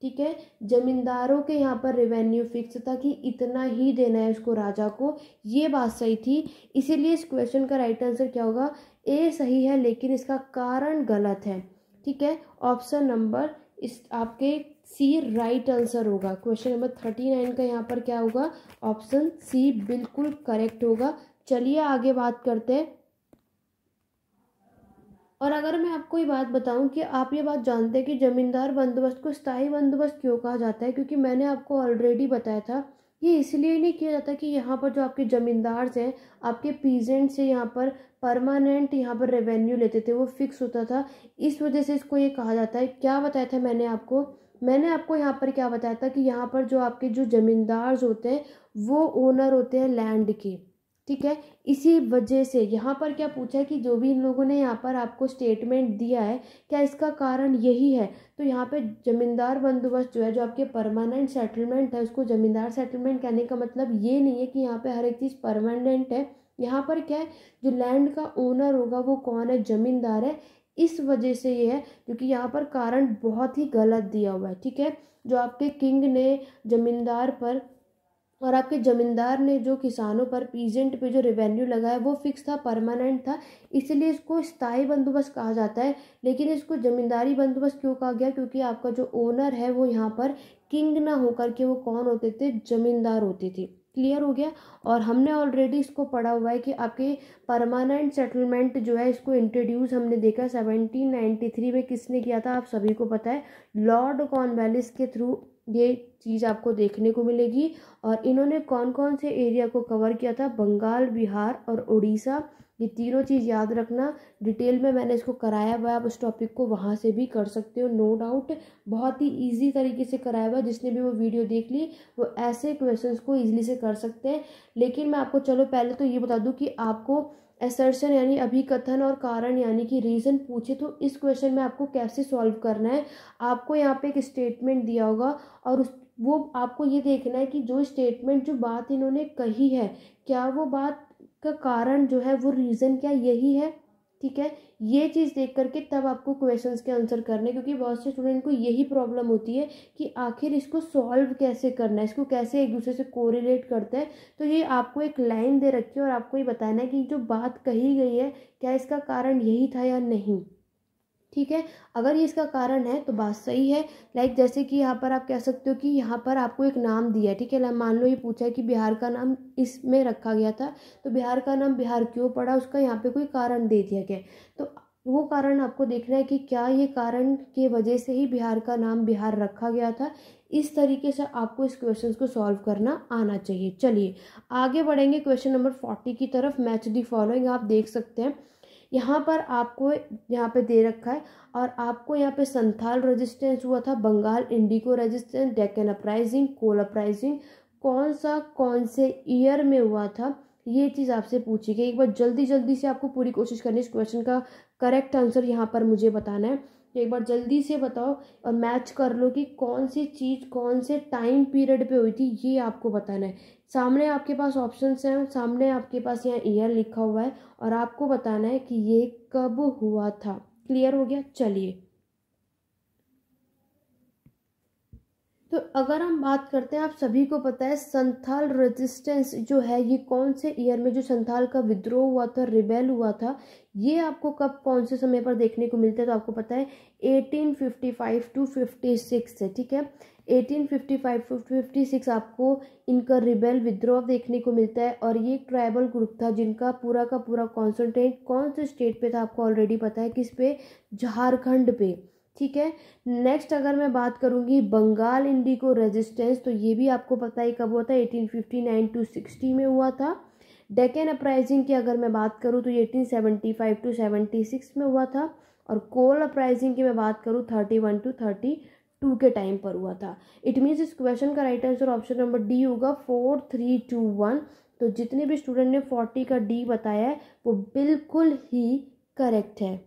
ठीक है। जमींदारों के यहाँ पर रेवेन्यू फिक्स था कि इतना ही देना है उसको, राजा को, ये बात सही थी। इसीलिए इस क्वेश्चन का राइट आंसर क्या होगा, ए सही है लेकिन इसका कारण गलत है, ठीक है। ऑप्शन नंबर इस आपके सी राइट आंसर होगा। क्वेश्चन नंबर थर्टी नाइन का यहाँ पर क्या होगा, ऑप्शन सी बिल्कुल करेक्ट होगा। चलिए आगे बात करते हैं। और अगर मैं आपको ये बात बताऊं कि आप ये बात जानते हैं कि ज़मींदार बंदोबस्त को स्थायी बंदोबस्त क्यों कहा जाता है, क्योंकि मैंने आपको ऑलरेडी बताया था ये इसलिए नहीं किया जाता कि यहाँ पर जो आपके ज़मींदार हैं, आपके पीजेंट से यहाँ पर परमानेंट यहाँ पर रेवेन्यू लेते थे वो फिक्स होता था, इस वजह से इसको ये कहा जाता है। क्या बताया था मैंने आपको, मैंने आपको यहाँ पर क्या बताया था कि यहाँ पर जो आपके जो ज़मींदार होते हैं वो ओनर होते हैं लैंड के, ठीक है। इसी वजह से यहाँ पर क्या पूछा है कि जो भी इन लोगों ने यहाँ पर आपको स्टेटमेंट दिया है क्या इसका कारण यही है, तो यहाँ पे ज़मींदार बंदोबस्त जो है, जो आपके परमानेंट सेटलमेंट है, उसको ज़मींदार सेटलमेंट कहने का मतलब ये नहीं है कि यहाँ पे हर एक चीज़ परमानेंट है। यहाँ पर क्या है, जो लैंड का ओनर होगा वो कौन है, ज़मींदार है, इस वजह से ये है, क्योंकि यहाँ पर कारण बहुत ही गलत दिया हुआ है, ठीक है। जो आपके किंग ने ज़मींदार पर और आपके ज़मींदार ने जो किसानों पर, पीजेंट पे जो रेवेन्यू लगा है वो फिक्स था, परमानेंट था, इसलिए इसको स्थायी बंदोबस्त कहा जाता है। लेकिन इसको ज़मींदारी बंदोबस्त क्यों कहा गया, क्योंकि आपका जो ओनर है वो यहाँ पर किंग ना होकर के वो कौन होते थे, ज़मींदार होते थे। क्लियर हो गया। और हमने ऑलरेडी इसको पढ़ा हुआ है कि आपके परमानेंट सेटलमेंट जो है इसको इंट्रोड्यूस हमने देखा सेवनटीन नाइन्टी थ्री में किसने किया था, आप सभी को पता है, लॉर्ड कॉर्नवालिस के थ्रू ये चीज़ आपको देखने को मिलेगी। और इन्होंने कौन कौन से एरिया को कवर किया था, बंगाल, बिहार और उड़ीसा, ये तीनों चीज़ याद रखना। डिटेल में मैंने इसको कराया हुआ है, आप उस टॉपिक को वहाँ से भी कर सकते हो, नो डाउट। बहुत ही इजी तरीके से कराया हुआ है, जिसने भी वो वीडियो देख ली वो ऐसे क्वेश्चंस को ईजिली से कर सकते हैं। लेकिन मैं आपको, चलो पहले तो ये बता दूँ कि आपको असर्शन यानी अभिकथन और कारण यानी कि रीज़न पूछे तो इस क्वेश्चन में आपको कैसे सॉल्व करना है। आपको यहाँ पे एक स्टेटमेंट दिया होगा और उस वो आपको ये देखना है कि जो स्टेटमेंट, जो बात इन्होंने कही है, क्या वो बात का कारण जो है वो रीज़न क्या यही है, ठीक है। ये चीज़ देख करके तब आपको क्वेश्चंस के आंसर करने, क्योंकि बहुत से स्टूडेंट को यही प्रॉब्लम होती है कि आखिर इसको सॉल्व कैसे करना है, इसको कैसे एक दूसरे से कोरिलेट करते हैं। तो ये आपको एक लाइन दे रखी है और आपको ये बताना है कि जो बात कही गई है क्या इसका कारण यही था या नहीं, ठीक है। अगर ये इसका कारण है तो बात सही है। लाइक जैसे कि यहाँ पर आप कह सकते हो कि यहाँ पर आपको एक नाम दिया है, ठीक है, मान लो ये पूछा है कि बिहार का नाम इसमें रखा गया था, तो बिहार का नाम बिहार क्यों पड़ा, उसका यहाँ पे कोई कारण दे दिया गया। तो वो कारण आपको देखना है कि क्या ये कारण के वजह से ही बिहार का नाम बिहार रखा गया था। इस तरीके से आपको इस क्वेश्चन को सॉल्व करना आना चाहिए। चलिए आगे बढ़ेंगे क्वेश्चन नंबर फोर्टी की तरफ। मैच दी फॉलोइंग, आप देख सकते हैं यहाँ पर आपको यहाँ पे दे रखा है और आपको यहाँ पे संथाल रेजिस्टेंस हुआ था, Bengal indigo resistance, Deccan uprising, Kol uprising, कौन सा कौन से ईयर में हुआ था, ये चीज़ आपसे पूछी गई। एक बार जल्दी जल्दी से आपको पूरी कोशिश करनी है इस क्वेश्चन का करेक्ट आंसर यहाँ पर मुझे बताना है। तो एक बार जल्दी से बताओ और मैच कर लो कि कौन सी चीज़ कौन से टाइम पीरियड पे हुई थी, ये आपको बताना है। सामने आपके पास ऑप्शंस हैं, सामने आपके पास यहाँ ईयर लिखा हुआ है और आपको बताना है कि ये कब हुआ था। क्लियर हो गया? चलिए, तो अगर हम बात करते हैं, आप सभी को पता है संथाल रेजिस्टेंस जो है ये कौन से ईयर में, जो संथाल का विद्रोह हुआ था, रिबेल हुआ था, ये आपको कब कौन से समय पर देखने को मिलता है? तो आपको पता है अठारह सौ पचपन टू छप्पन है, ठीक है। अठारह सौ पचपन टू छप्पन आपको इनका रिबेल विद्रोह देखने को मिलता है और ये ट्राइबल ग्रुप था जिनका पूरा का पूरा कॉन्सेंट्रेट कौन से स्टेट पे था, आपको ऑलरेडी पता है, किस पे, झारखंड पे, ठीक है। नेक्स्ट अगर मैं बात करूंगी बंगाल इंडिगो रेजिस्टेंस, तो ये भी आपको पता ही कब हुआ था, अठारह सौ उनसठ टू साठ में हुआ था। डेक्कन अपराइजिंग की अगर मैं बात करूं तो ये अठारह सौ पचहत्तर टू छिहत्तर में हुआ था और कोल अपराइजिंग की मैं बात करूं इकतीस टू बत्तीस के टाइम पर हुआ था। इट मीन्स इस क्वेश्चन का right answer option number D होगा, फोर थ्री टू वन। तो जितने भी स्टूडेंट ने चालीस का डी बताया है वो बिल्कुल ही करेक्ट है।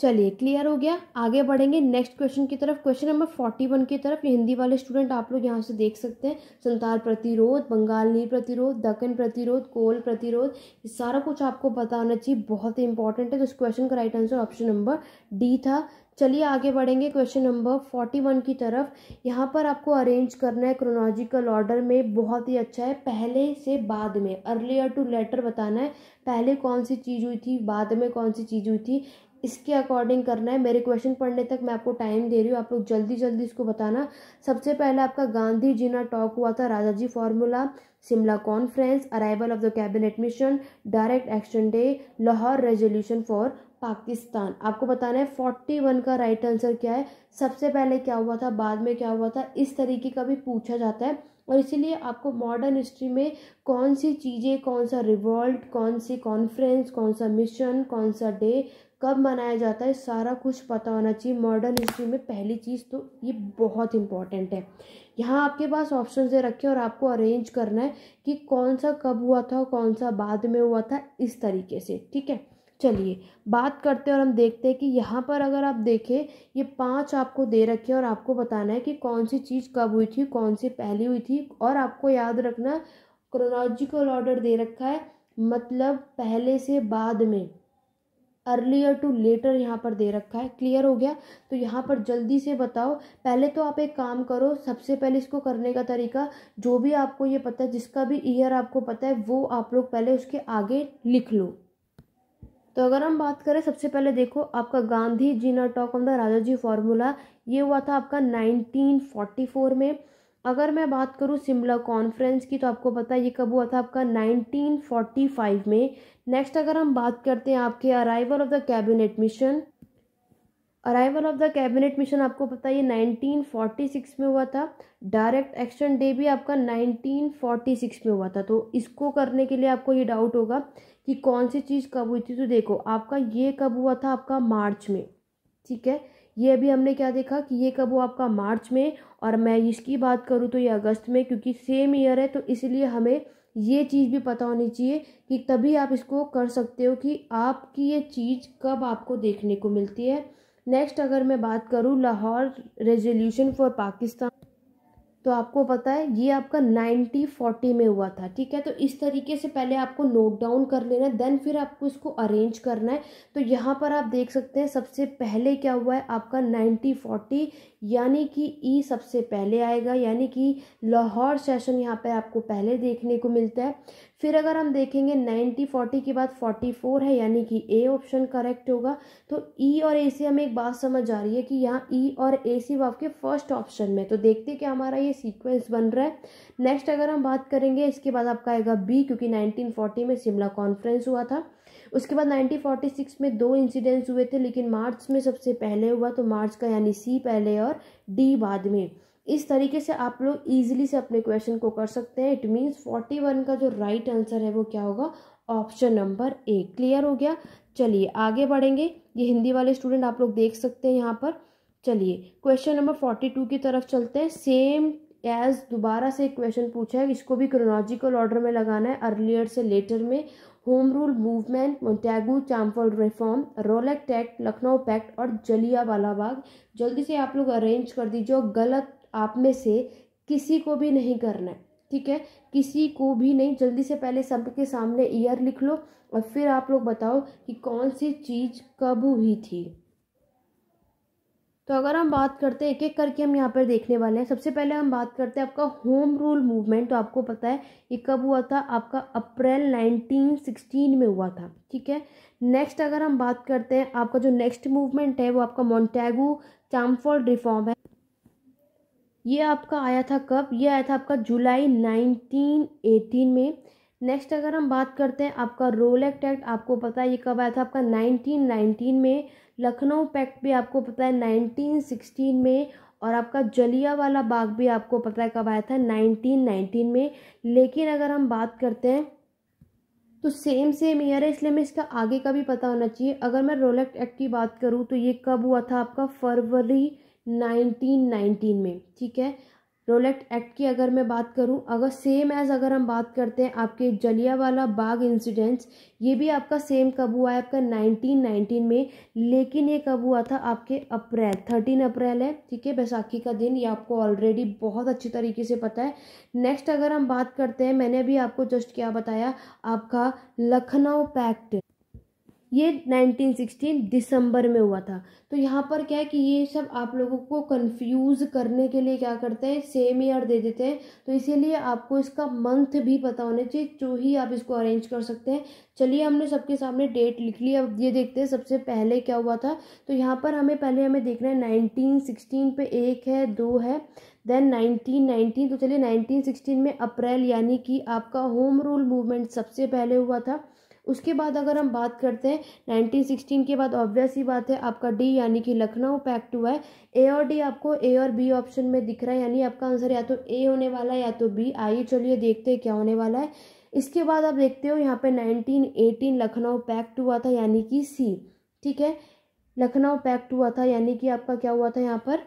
चलिए, क्लियर हो गया। आगे बढ़ेंगे नेक्स्ट क्वेश्चन की तरफ, क्वेश्चन नंबर फोर्टी वन की तरफ। ये हिंदी वाले स्टूडेंट आप लोग यहाँ से देख सकते हैं, संथाल प्रतिरोध, बंगाल नील प्रतिरोध, दक्कन प्रतिरोध, कोल प्रतिरोध, ये सारा कुछ आपको पता होना चाहिए, बहुत ही इंपॉर्टेंट है। तो इस क्वेश्चन का right answer option number D था। चलिए आगे बढ़ेंगे क्वेश्चन नंबर फोर्टी वन की तरफ। यहाँ पर आपको अरेंज करना है क्रोनोलॉजिकल ऑर्डर में, बहुत ही अच्छा है, पहले से बाद में, अर्लियर टू लेटर बताना है, पहले कौन सी चीज़ हुई थी, बाद में कौन सी चीज़ हुई थी, इसके अकॉर्डिंग करना है। मेरे क्वेश्चन पढ़ने तक मैं आपको टाइम दे रही हूँ, आप लोग जल्दी जल्दी इसको बताना। सबसे पहले आपका गांधी जीना टॉक हुआ था, Rajaji formula, Shimla conference, arrival of the cabinet mission, direct action day, Lahore resolution for Pakistan. आपको बताना है इकतालीस का राइट आंसर क्या है, सबसे पहले क्या हुआ था, बाद में क्या हुआ था, इस तरीके का भी पूछा जाता है। और इसीलिए आपको मॉडर्न हिस्ट्री में कौन सी चीज़ें, कौन सा रिवॉल्ट, कौन सी कॉन्फ्रेंस, कौन सा मिशन, कौन सा डे कब मनाया जाता है, सारा कुछ पता होना चाहिए मॉडर्न हिस्ट्री में। पहली चीज़ तो ये बहुत इंपॉर्टेंट है। यहाँ आपके पास ऑप्शन दे रखे और आपको अरेंज करना है कि कौन सा कब हुआ था, कौन सा बाद में हुआ था, इस तरीके से, ठीक है। चलिए बात करते हैं और हम देखते हैं कि यहाँ पर अगर आप देखें, ये पांच आपको दे रखे हैं और आपको बताना है कि कौन सी चीज़ कब हुई थी, कौन सी पहली हुई थी। और आपको याद रखना, क्रोनोलॉजिकल ऑर्डर दे रखा है, मतलब पहले से बाद में, अर्लियर टू लेटर यहाँ पर दे रखा है। क्लियर हो गया? तो यहाँ पर जल्दी से बताओ। पहले तो आप एक काम करो, सबसे पहले इसको करने का तरीका, जो भी आपको ये पता है, जिसका भी ईयर आपको पता है, वो आप लोग पहले उसके आगे लिख लो। तो अगर हम बात करें, सबसे पहले देखो आपका Gandhi Jinnah talk on the Rajaji formula, ये हुआ था आपका नाइनटीन फोर्टी फोर में। अगर मैं बात करूँ शिमला कॉन्फ्रेंस की, तो आपको पता है ये कब हुआ था, आपका नाइनटीन फोर्टी फाइव में। नेक्स्ट अगर हम बात करते हैं आपके arrival of the cabinet mission, arrival of the cabinet mission आपको पता है ये नाइनटीन फोर्टी सिक्स में हुआ था। डायरेक्ट एक्शन डे भी आपका नाइनटीन फोर्टी सिक्स में हुआ था। तो इसको करने के लिए आपको ये डाउट होगा कि कौन सी चीज़ कब हुई थी। तो देखो आपका ये कब हुआ था, आपका मार्च में, ठीक है। ये अभी हमने क्या देखा कि ये कब हुआ, आपका मार्च में। और मैं इसकी बात करूँ तो ये अगस्त में, क्योंकि सेम ईयर है, तो इसलिए हमें ये चीज़ भी पता होनी चाहिए कि तभी आप इसको कर सकते हो कि आपकी ये चीज़ कब आपको देखने को मिलती है। नेक्स्ट अगर मैं बात करूँ लाहौर रेजोल्यूशन फॉर पाकिस्तान, तो आपको पता है ये आपका नाइनटीन फोर्टी में हुआ था, ठीक है। तो इस तरीके से पहले आपको नोट डाउन कर लेना है, देन फिर आपको इसको अरेंज करना है। तो यहाँ पर आप देख सकते हैं सबसे पहले क्या हुआ है, आपका नाइनटीन फोर्टी, यानी कि ई सबसे पहले आएगा, यानी कि लाहौर सेशन यहाँ पर आपको पहले देखने को मिलता है। फिर अगर हम देखेंगे नाइनटीन फोर्टी के बाद फोर्टी फोर है, यानी कि ए ऑप्शन करेक्ट होगा। तो ई और ए से हमें एक बात समझ आ रही है कि यहाँ ई और ए सिर्फ आपके फर्स्ट ऑप्शन में, तो देखते हैं कि हमारा ये सीक्वेंस बन रहा है। नेक्स्ट अगर हम बात करेंगे, इसके बाद आपका आएगा बी, क्योंकि नाइनटीन फोर्टी में शिमला कॉन्फ्रेंस हुआ था। उसके बाद नाइनटीन फोर्टी सिक्स में दो इंसिडेंट्स हुए थे, लेकिन मार्च में सबसे पहले हुआ, तो मार्च का यानी सी पहले और डी बाद में। इस तरीके से आप लोग इजीली से अपने क्वेश्चन को कर सकते हैं। इट मीन्स इकतालीस का जो राइट आंसर है वो क्या होगा, ऑप्शन नंबर ए। क्लियर हो गया? चलिए आगे बढ़ेंगे। ये हिंदी वाले स्टूडेंट आप लोग देख सकते हैं यहाँ पर। चलिए क्वेश्चन नंबर बयालीस की तरफ चलते हैं। सेम एज दोबारा से क्वेश्चन पूछा है, इसको भी क्रोनोलॉजिकल ऑर्डर में लगाना है, अर्लियर से लेटर में। Home rule movement, Montagu Chelmsford reform, Rowlatt act, Lucknow pact और जलियांवाला बाग। जल्दी से आप लोग अरेंज कर दीजिए, गलत आप में से किसी को भी नहीं करना है, ठीक है, किसी को भी नहीं। जल्दी से पहले सबके सामने ईयर लिख लो और फिर आप लोग बताओ कि कौन सी चीज़ कब हुई थी। तो अगर हम बात करते हैं, एक एक करके हम यहाँ पर देखने वाले हैं। सबसे पहले हम बात करते हैं आपका होम रूल मूवमेंट। तो आपको पता है ये कब हुआ था, आपका अप्रैल नाइनटीन सिक्सटीन में हुआ था, ठीक है। नेक्स्ट अगर हम बात करते हैं, आपका जो नेक्स्ट मूवमेंट है वो आपका मोंटेगू चामफोल्ड रिफॉर्म है। ये आपका आया था कब, ये आया था आपका जुलाई नाइनटीन एटीन में। नेक्स्ट अगर हम बात करते हैं आपका रोलेक्ट एक्ट, आपको पता है ये कब आया था, आपका नाइनटीन नाइनटीन में। लखनऊ पैक्ट भी आपको पता है नाइनटीन सिक्सटीन में, और आपका जलियांवाला बाग भी आपको पता है कब आया था, नाइनटीन नाइनटीन में। लेकिन अगर हम बात करते हैं तो सेम सेम ईयर है, इसलिए मैं इसका आगे का भी पता होना चाहिए। अगर मैं रोलेक्ट एक्ट की बात करूँ तो ये कब हुआ था, आपका फरवरी नाइनटीन नाइनटीन में, ठीक है। रोलेक्ट एक्ट की अगर मैं बात करूं, अगर सेम एज अगर हम बात करते हैं आपके जलियांवाला बाग इंसिडेंट्स, ये भी आपका सेम कब हुआ है, आपका नाइनटीन नाइनटीन में। लेकिन ये कब हुआ था, आपके अप्रैल थर्टीन अप्रैल है, ठीक है, बैसाखी का दिन। ये आपको ऑलरेडी बहुत अच्छी तरीके से पता है। नेक्स्ट अगर हम बात करते हैं, मैंने अभी आपको जस्ट क्या बताया, आपका लखनऊ पैक्ट, ये नाइनटीन सिक्सटीन दिसंबर में हुआ था। तो यहाँ पर क्या है कि ये सब आप लोगों को कंफ्यूज करने के लिए क्या करते हैं, सेम ईयर दे देते हैं। तो इसीलिए आपको इसका मंथ भी पता होना चाहिए, जो ही आप इसको अरेंज कर सकते हैं। चलिए, हमने सबके सामने डेट लिख ली। अब ये देखते हैं सबसे पहले क्या हुआ था। तो यहाँ पर हमें पहले हमें देखना है नाइनटीन सिक्सटीन पे एक है, दो है, देन नाइनटीन नाइनटीन। तो चलिए नाइनटीन सिक्सटीन में अप्रैल, यानी कि आपका होम रूल मूवमेंट सबसे पहले हुआ था। उसके बाद अगर हम बात करते हैं नाइनटीन सिक्सटीन के बाद, ऑब्वियस ही बात है, आपका डी यानी कि लखनऊ पैक्ट हुआ है। ए और डी आपको ए और बी ऑप्शन में दिख रहा है, यानी आपका आंसर या तो ए होने वाला है या तो बी। आइए चलिए देखते हैं क्या होने वाला है। इसके बाद आप देखते हो यहाँ पे नाइनटीन एटीन लखनऊ पैक्ट हुआ था, यानी कि सी, ठीक है, लखनऊ पैक्ट हुआ था, यानी कि आपका क्या हुआ था यहाँ पर,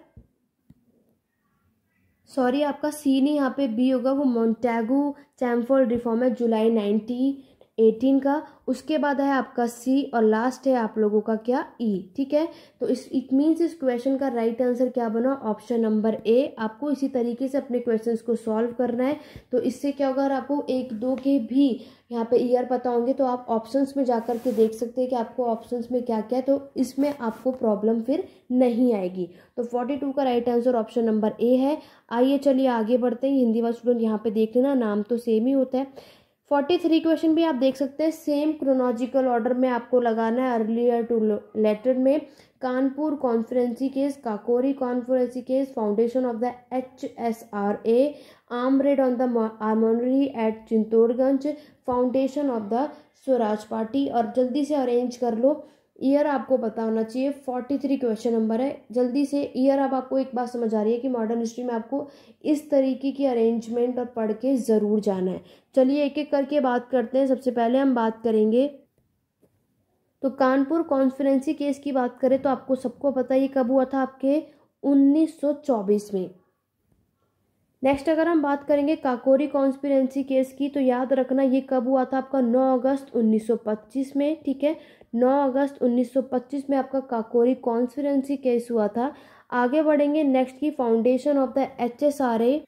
सॉरी आपका सी नहीं, यहाँ पे बी होगा, वो मोंटेगू चामफोल्ड रिफॉर्म है जुलाई नाइनटीन एटीन का। उसके बाद है आपका सी और लास्ट है आप लोगों का क्या, ई, ठीक है। तो इस इट मीन्स इस क्वेश्चन का राइट आंसर क्या बना, ऑप्शन नंबर ए। आपको इसी तरीके से अपने क्वेश्चंस को सॉल्व करना है। तो इससे क्या होगा, अगर आपको एक दो के भी यहाँ पे ईयर पता होंगे तो आप ऑप्शंस में जाकर के देख सकते हैं कि आपको ऑप्शंस में क्या क्या है, तो इसमें आपको प्रॉब्लम फिर नहीं आएगी। तो बयालीस का right answer option number A है। आइए चलिए आगे बढ़ते हैं। हिंदी वाले स्टूडेंट यहाँ पे देख लेना, नाम तो सेम ही होता है। तैंतालीस क्वेश्चन भी आप देख सकते हैं, सेम क्रोनोलॉजिकल ऑर्डर में आपको लगाना है, अर्लियर टू लेटर में। Kanpur conspiracy case, Kakori conspiracy case, foundation of the H S R A, arm raid on the armoury at चित्तौड़गंज, foundation of the Swaraj party. और जल्दी से अरेंज कर लो, ईयर आपको पता होना चाहिए। तैंतालीस क्वेश्चन नंबर है, जल्दी से ईयर। अब आपको एक बात समझ आ रही है कि मॉडर्न हिस्ट्री में आपको इस तरीके की अरेंजमेंट और पढ़ के ज़रूर जाना है। चलिए एक एक करके बात करते हैं। सबसे पहले हम बात करेंगे तो कानपुर कॉन्फ्रेंसी केस की बात करें तो आपको सबको पता है ये कब हुआ था, आपके उन्नीस सौ चौबीस में। नेक्स्ट अगर हम बात करेंगे काकोरी कॉन्स्पिरेंसी केस की, तो याद रखना ये कब हुआ था, आपका नौ अगस्त उन्नीस सौ पच्चीस में, ठीक है, नौ अगस्त उन्नीस सौ पच्चीस में आपका काकोरी कॉन्स्पिरेंसी केस हुआ था। आगे बढ़ेंगे नेक्स्ट की foundation of the H S R A.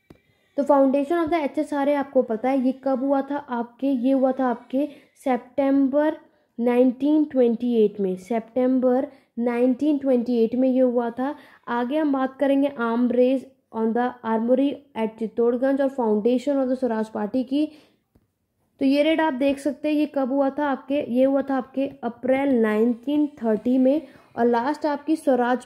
तो foundation of the H S R A आपको पता है ये कब हुआ था, आपके ये हुआ था आपके सेप्टेम्बर नाइनटीन ट्वेंटी एट में, सेप्टेम्बर नाइनटीन ट्वेंटी एट में ये हुआ था। आगे हम बात करेंगे arm raid on the armoury at चित्तौड़गंज और foundation of the Swaraj party की। तो ये रेड आप देख सकते हैं ये कब हुआ था, आपके ये हुआ था आपके अप्रैल नाइनटीन थर्टी में। और लास्ट आपकी स्वराज,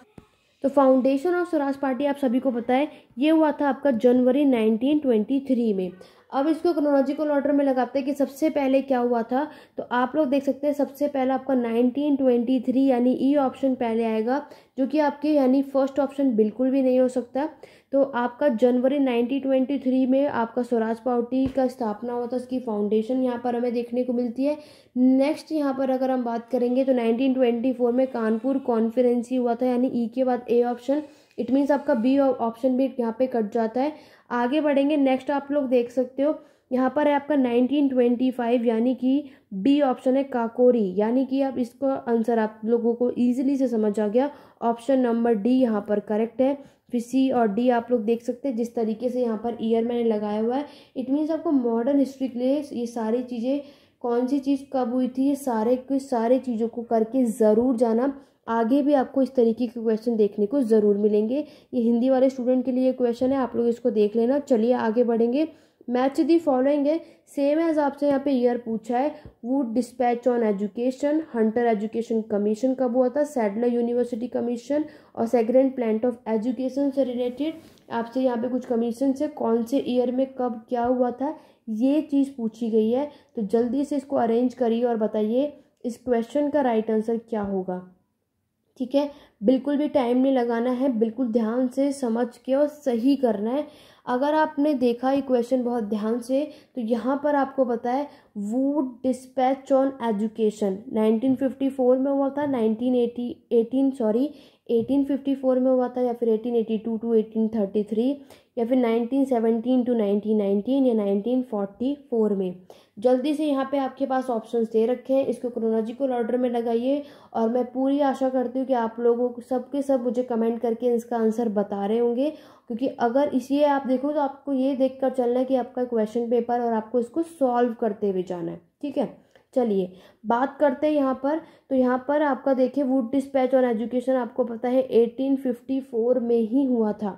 तो फाउंडेशन ऑफ स्वराज पार्टी आप सभी को पता है ये हुआ था आपका जनवरी नाइनटीन ट्वेंटी थ्री में। अब इसको क्रोनोलॉजिकल ऑर्डर में लगाते हैं कि सबसे पहले क्या हुआ था, तो आप लोग देख सकते हैं सबसे पहला आपका नाइनटीन ट्वेंटी थ्री यानी ई ऑप्शन पहले आएगा, जो कि आपके यानी फर्स्ट ऑप्शन बिल्कुल भी नहीं हो सकता। तो आपका जनवरी नाइनटीन ट्वेंटी थ्री में आपका स्वराज पार्टी का स्थापना हुआ था, इसकी फाउंडेशन यहाँ पर हमें देखने को मिलती है। नेक्स्ट यहाँ पर अगर हम बात करेंगे तो नाइनटीन ट्वेंटी फोर में कानपुर कॉन्फ्रेंसी हुआ था, यानी ई के बाद ए ऑप्शन, इट मीन्स आपका बी ऑप्शन भी यहाँ पे कट जाता है। आगे बढ़ेंगे। नेक्स्ट आप लोग देख सकते हो यहाँ पर है आपका नाइनटीन ट्वेंटी फाइव, यानी कि बी ऑप्शन है काकोरी, यानी कि आप इसको आंसर आप लोगों को ईजिली से समझ आ गया। ऑप्शन नंबर डी यहाँ पर करेक्ट है। फिर सी और डी आप लोग देख सकते हैं जिस तरीके से यहाँ पर ईयर मैंने लगाया हुआ है। इट मीन्स आपको मॉडर्न हिस्ट्री के लिए ये सारी चीज़ें, कौन सी चीज़ कब हुई थी, ये सारे के सारे चीज़ों को करके ज़रूर जाना। आगे भी आपको इस तरीके के क्वेश्चन देखने को ज़रूर मिलेंगे। ये हिंदी वाले स्टूडेंट के लिए क्वेश्चन है, आप लोग इसको देख लेना। चलिए आगे बढ़ेंगे। मैच दी फॉलोइंग है, सेम एज आपसे यहाँ पे ईयर पूछा है। Wood dispatch on education, Hunter education commission कब हुआ था, सैडलर यूनिवर्सिटी कमीशन और सेग्रेंट प्लांट ऑफ एजुकेशन से रिलेटेड आपसे यहाँ पे कुछ कमीशन से कौन से ईयर में कब क्या हुआ था, ये चीज़ पूछी गई है। तो जल्दी से इसको अरेंज करिए और बताइए इस क्वेश्चन का राइट आंसर क्या होगा। ठीक है, बिल्कुल भी टाइम नहीं लगाना है, बिल्कुल ध्यान से समझ के और सही करना है। अगर आपने देखा ये क्वेश्चन बहुत ध्यान से, तो यहाँ पर आपको पता है Wood dispatch on education nineteen fifty four में हुआ था, nineteen eighty eighteen sorry eighteen fifty four में हुआ था, या फिर eighteen eighty two to eighteen thirty three, या फिर nineteen seventeen to nineteen nineteen, या नाइनटीन फोर्टी फोर में। जल्दी से यहाँ पे आपके पास ऑप्शंस दे रखे हैं, इसको क्रोनोलॉजिकल ऑर्डर में लगाइए। और मैं पूरी आशा करती हूँ कि आप लोगों को सब के सब मुझे कमेंट करके इसका आंसर बता रहे होंगे, क्योंकि अगर इसे आप देखो तो आपको ये देखकर चलना है कि आपका क्वेश्चन पेपर, और आपको इसको सॉल्व करते हुए जाना है। ठीक है, चलिए बात करते हैं यहाँ पर। तो यहाँ पर आपका देखिए वुड डिस्पैच ऑन एजुकेशन आपको पता है एटीन फिफ्टी फोर में ही हुआ था।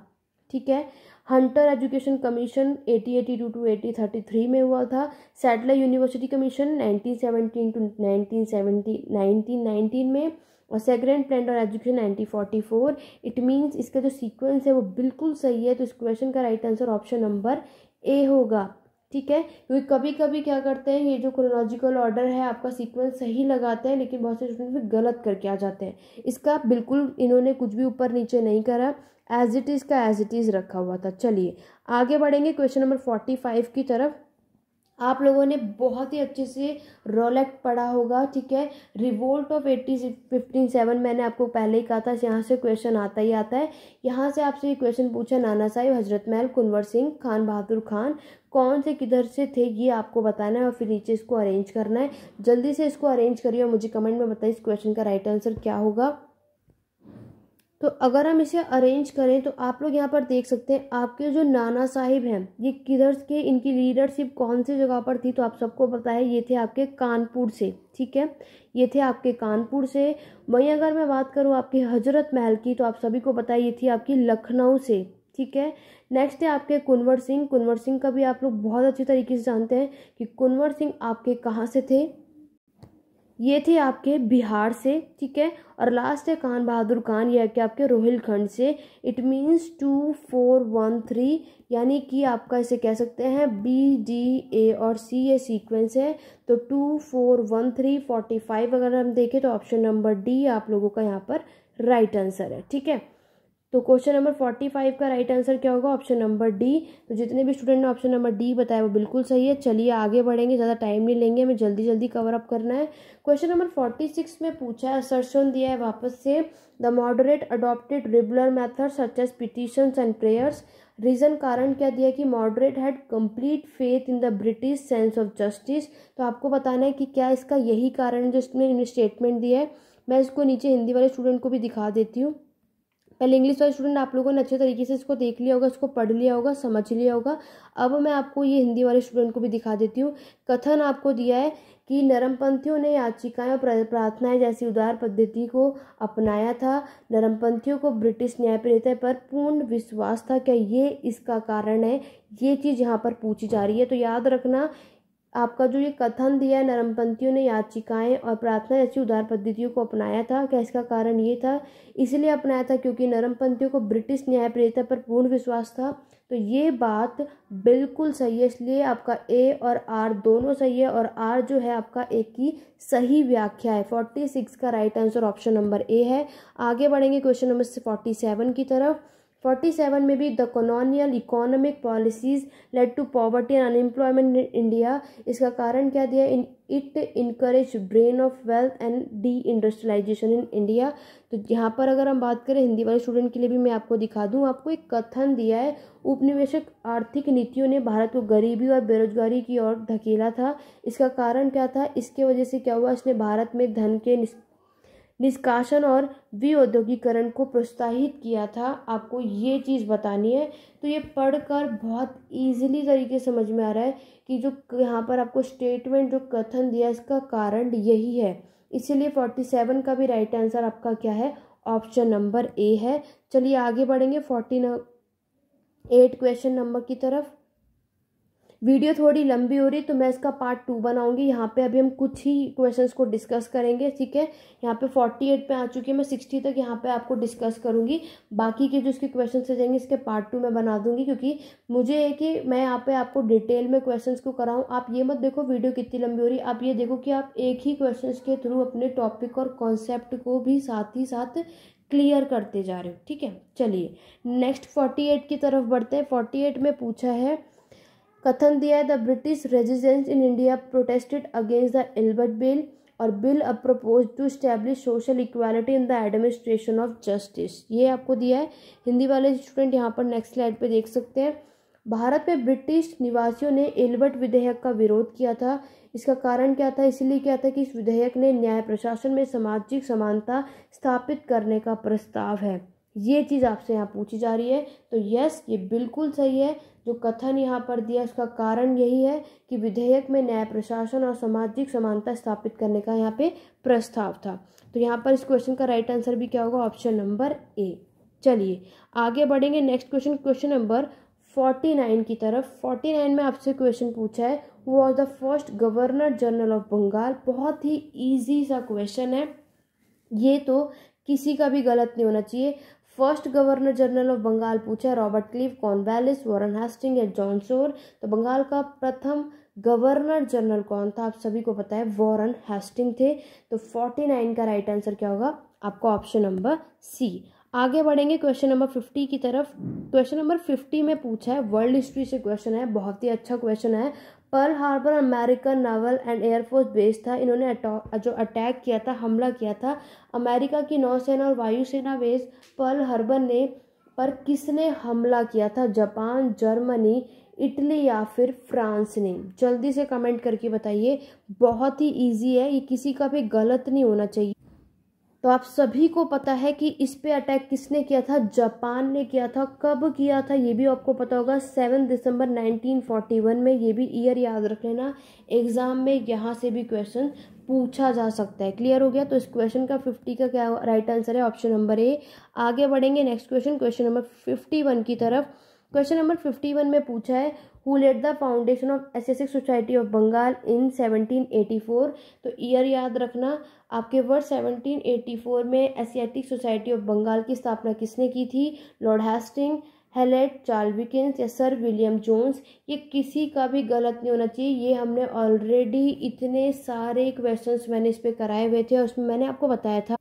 ठीक है, Hunter education commission eighteen eighty two to eighteen thirty three में हुआ था, Sadler university commission nineteen seventeen to nineteen seventeen nineteen nineteen में, और सेग्रेंट प्लांट और education nineteen forty four. It means इसका जो सीक्वेंस है वो बिल्कुल सही है। तो इस क्वेश्चन का right answer option number A होगा। ठीक है, क्योंकि कभी कभी क्या करते हैं, ये जो क्रोनोलॉजिकल ऑर्डर है आपका सीक्वेंस सही लगाते हैं, लेकिन बहुत से स्टूडेंट भी गलत करके आ जाते हैं। इसका बिल्कुल इन्होंने कुछ भी ऊपर नीचे नहीं करा, एज इट इज़ का एज इट इज़ रखा हुआ था। चलिए आगे बढ़ेंगे क्वेश्चन नंबर फोर्टी फाइव की तरफ। आप लोगों ने बहुत ही अच्छे से रोलेक्ट पढ़ा होगा। ठीक है, revolt of eighteen fifty seven मैंने आपको पहले ही कहा था, यहाँ से क्वेश्चन आता ही आता है। यहाँ से आपसे ये क्वेश्चन पूछा, नाना साहिब, हजरत महल, कुंवर सिंह, खान बहादुर खान कौन से किधर से थे, ये आपको बताना है और फिर नीचे इसको अरेंज करना है। जल्दी से इसको अरेंज करिए और मुझे कमेंट में बताइए इस क्वेश्चन का राइट आंसर क्या होगा। तो अगर हम इसे अरेंज करें तो आप लोग यहाँ पर देख सकते हैं आपके जो नाना साहिब हैं ये किधर के, इनकी लीडरशिप कौन सी जगह पर थी। तो आप सबको पता है ये थे आपके कानपुर से। ठीक है, ये थे आपके कानपुर से। वहीं अगर मैं बात करूँ आपके हजरत महल की, तो आप सभी को पता है ये थी आपकी लखनऊ से। ठीक है, नेक्स्ट है आपके कुंवर सिंह। कुंवर सिंह का भी आप लोग बहुत अच्छी तरीके से जानते हैं कि कुंवर सिंह आपके कहाँ से थे, ये थे आपके बिहार से। ठीक है, और लास्ट है खान बहादुर खान, यह कि आपके रोहिलखंड से। It means two four one three, यानी कि आपका इसे कह सकते हैं बी, डी, ए और सी, ये सीक्वेंस है। तो two four one three forty five अगर हम देखें तो ऑप्शन नंबर डी आप लोगों का यहाँ पर राइट आंसर है। ठीक है, तो क्वेश्चन नंबर फोर्टी फाइव का राइट आंसर क्या होगा, ऑप्शन नंबर डी। तो जितने भी स्टूडेंट ने ऑप्शन नंबर डी बताया वो बिल्कुल सही है। चलिए आगे बढ़ेंगे, ज़्यादा टाइम नहीं लेंगे, हमें जल्दी जल्दी कवर अप करना है। क्वेश्चन नंबर फोर्टी सिक्स में पूछा है, असर्शन दिया है वापस से, the moderate adopted regular method such as petitions and prayers. Reason, कारण क्या दिया कि moderate had complete faith in the British sense of justice. तो आपको बताना है कि क्या इसका यही कारण जो इसमें स्टेटमेंट दिया है। मैं इसको नीचे हिंदी वाले स्टूडेंट को भी दिखा देती हूँ। पहले इंग्लिश वाले स्टूडेंट आप लोगों ने अच्छे तरीके से इसको देख लिया होगा, इसको पढ़ लिया होगा, समझ लिया होगा। अब मैं आपको ये हिंदी वाले स्टूडेंट को भी दिखा देती हूँ। कथन आपको दिया है कि नरमपंथियों ने याचिकाएं और प्रार्थनाएं जैसी उदार पद्धति को अपनाया था। नरमपंथियों को ब्रिटिश न्यायपालिका पर पूर्ण विश्वास था। क्या ये इसका कारण है, ये चीज़ यहाँ पर पूछी जा रही है। तो याद रखना आपका जो ये कथन दिया है, नरमपंथियों ने याचिकाएं और प्रार्थना जैसी उदार पद्धतियों को अपनाया था, क्या इसका कारण ये था, इसलिए अपनाया था क्योंकि नरमपंथियों को ब्रिटिश न्यायपालिका पर पूर्ण विश्वास था। तो ये बात बिल्कुल सही है, इसलिए आपका ए और आर दोनों सही है, और आर जो है आपका ए की सही व्याख्या है। फोर्टी सिक्स का right answer option number A है। आगे बढ़ेंगे क्वेश्चन नंबर फोर्टी सेवन की तरफ। forty-seven में भी the colonial economic policies led to poverty and unemployment in India. इसका कारण क्या दिया, it encourage drain of wealth and D industrialisation in India. तो यहाँ पर अगर हम बात करें हिंदी वाले स्टूडेंट के लिए भी मैं आपको दिखा दूँ, आपको एक कथन दिया है, उपनिवेशक आर्थिक नीतियों ने भारत को गरीबी और बेरोजगारी की ओर धकेला था। इसका कारण क्या था, इसके वजह से क्या हुआ, इसने भारत में धन के निष्कासन और विऔद्योगीकरण को प्रोत्साहित किया था। आपको ये चीज़ बतानी है। तो ये पढ़कर बहुत इजीली तरीके समझ में आ रहा है कि जो यहाँ पर आपको स्टेटमेंट जो कथन दिया इसका कारण यही है, इसीलिए सैंतालीस का भी राइट आंसर आपका क्या है, ऑप्शन नंबर ए है। चलिए आगे बढ़ेंगे अड़तालीस क्वेश्चन नंबर की तरफ। वीडियो थोड़ी लंबी हो रही तो मैं इसका पार्ट टू बनाऊंगी। यहाँ पे अभी हम कुछ ही क्वेश्चंस को डिस्कस करेंगे, ठीक है। यहाँ पे अड़तालीस पे आ चुकी है, मैं साठ तक यहाँ पे आपको डिस्कस करूँगी। बाकी के जो इसके क्वेश्चन रह जाएंगे इसके पार्ट टू मैं बना दूँगी, क्योंकि मुझे है कि मैं यहाँ पे आपको डिटेल में क्वेश्चन को कराऊँ। आप ये मत देखो वीडियो कितनी लंबी हो रही, आप ये देखो कि आप एक ही क्वेश्चन के थ्रू अपने टॉपिक और कॉन्सेप्ट को भी साथ ही साथ क्लियर करते जा रहे हो, ठीक है। चलिए नेक्स्ट फोर्टी एट की तरफ बढ़ते हैं। फोर्टी एट में पूछा है, कथन दिया है, the British resistance in India protested against the Albert bill और bill a propose to establish social equality in the administration of justice. ये आपको दिया है, हिंदी वाले स्टूडेंट यहाँ पर नेक्स्ट स्लाइड पे देख सकते हैं। भारत में ब्रिटिश निवासियों ने एल्बर्ट विधेयक का विरोध किया था। इसका कारण क्या था, इसलिए क्या था कि इस विधेयक ने न्याय प्रशासन में सामाजिक समानता स्थापित करने का प्रस्ताव है। ये चीज़ आपसे यहाँ पूछी जा रही है, तो यस ये बिल्कुल सही है। जो कथन यहाँ पर दिया उसका कारण यही है कि विधेयक में न्याय प्रशासन और सामाजिक समानता स्थापित करने का यहाँ पे प्रस्ताव था। तो यहाँ पर इस क्वेश्चन का राइट आंसर भी क्या होगा, ऑप्शन नंबर ए। चलिए आगे बढ़ेंगे next question, question number forty nine की तरफ। फोर्टी नाइन में आपसे क्वेश्चन पूछा है, वो was the first governor general of Bengal. बहुत ही ईजी सा क्वेश्चन है ये, तो किसी का भी गलत नहीं होना चाहिए। First governor general of Bengal पूछा है, Robert Clive, Cornwallis, Warren Hastings या जॉन शोर। तो बंगाल का प्रथम गवर्नर जनरल कौन था, आप सभी को पता है वॉरेन हेस्टिंग थे। तो उनचास का राइट आंसर क्या होगा, आपका ऑप्शन नंबर सी। आगे बढ़ेंगे क्वेश्चन नंबर पचास की तरफ। क्वेश्चन नंबर पचास में पूछा है, वर्ल्ड हिस्ट्री से क्वेश्चन है, बहुत ही अच्छा क्वेश्चन है। Pearl Harbor American naval and air force base था। इन्होंने जो अटैक किया था, हमला किया था। अमेरिका की नौसेना और वायुसेना बेस पर्ल हार्बर ने पर किसने हमला किया था, जापान, जर्मनी, इटली या फिर फ्रांस ने? जल्दी से कमेंट करके बताइए, बहुत ही ईजी है, ये किसी का भी गलत नहीं होना चाहिए। तो आप सभी को पता है कि इस पे अटैक किसने किया था, जापान ने किया था। कब किया था ये भी आपको पता होगा, सात दिसंबर उन्नीस सौ इकतालीस में। ये भी ईयर याद रख लेना, एग्जाम में यहाँ से भी क्वेश्चन पूछा जा सकता है। क्लियर हो गया। तो इस क्वेश्चन का पचास का क्या राइट आंसर है, ऑप्शन नंबर ए। आगे बढ़ेंगे नेक्स्ट क्वेश्चन, क्वेश्चन नंबर इक्यावन की तरफ। क्वेश्चन नंबर इक्यावन में पूछा है, who led the foundation of एसेसेक्स society of Bengal in seventeen eighty four. तो ईयर याद रखना, आपके वर्ष सेवनटीन एटी फोर में एशियाटिक सोसाइटी ऑफ बंगाल की स्थापना किसने की थी, लॉर्ड हेस्टिंग, हेलेट, चार्ल्विकिंस या सर विलियम जोन्स? ये किसी का भी गलत नहीं होना चाहिए। ये हमने ऑलरेडी इतने सारे क्वेश्चंस मैंने इस पर कराए हुए थे, उसमें मैंने आपको बताया था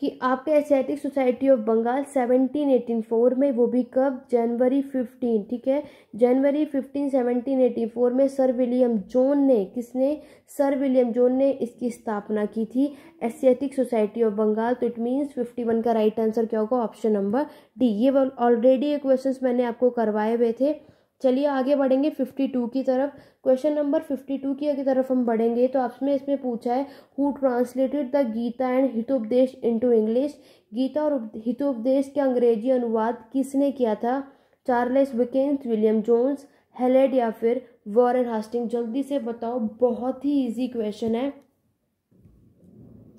कि आपके Asiatic society of Bengal seventeen eighty four में, वो भी कब, जनवरी फिफ्टीन, ठीक है, January fifteen seventeen eighty four में सर विलियम जोन ने, किसने, सर विलियम जोन ने इसकी स्थापना की थी, एशियाटिक सोसाइटी ऑफ बंगाल। तो इट मीन्स इक्यावन का राइट आंसर क्या होगा, ऑप्शन नंबर डी। ये ऑलरेडी ये क्वेश्चंस मैंने आपको करवाए हुए थे। चलिए आगे बढ़ेंगे बावन की तरफ। क्वेश्चन नंबर बावन की तरफ हम बढ़ेंगे। तो आपने इसमें पूछा है, who translated the Gita and Hitopadesha into English. Gita और हितोपदेश के अंग्रेजी अनुवाद किसने किया था, Charles Wilkins, William Jones, Halhed या फिर वॉरेन हेस्टिंग? जल्दी से बताओ, बहुत ही ईजी क्वेश्चन है।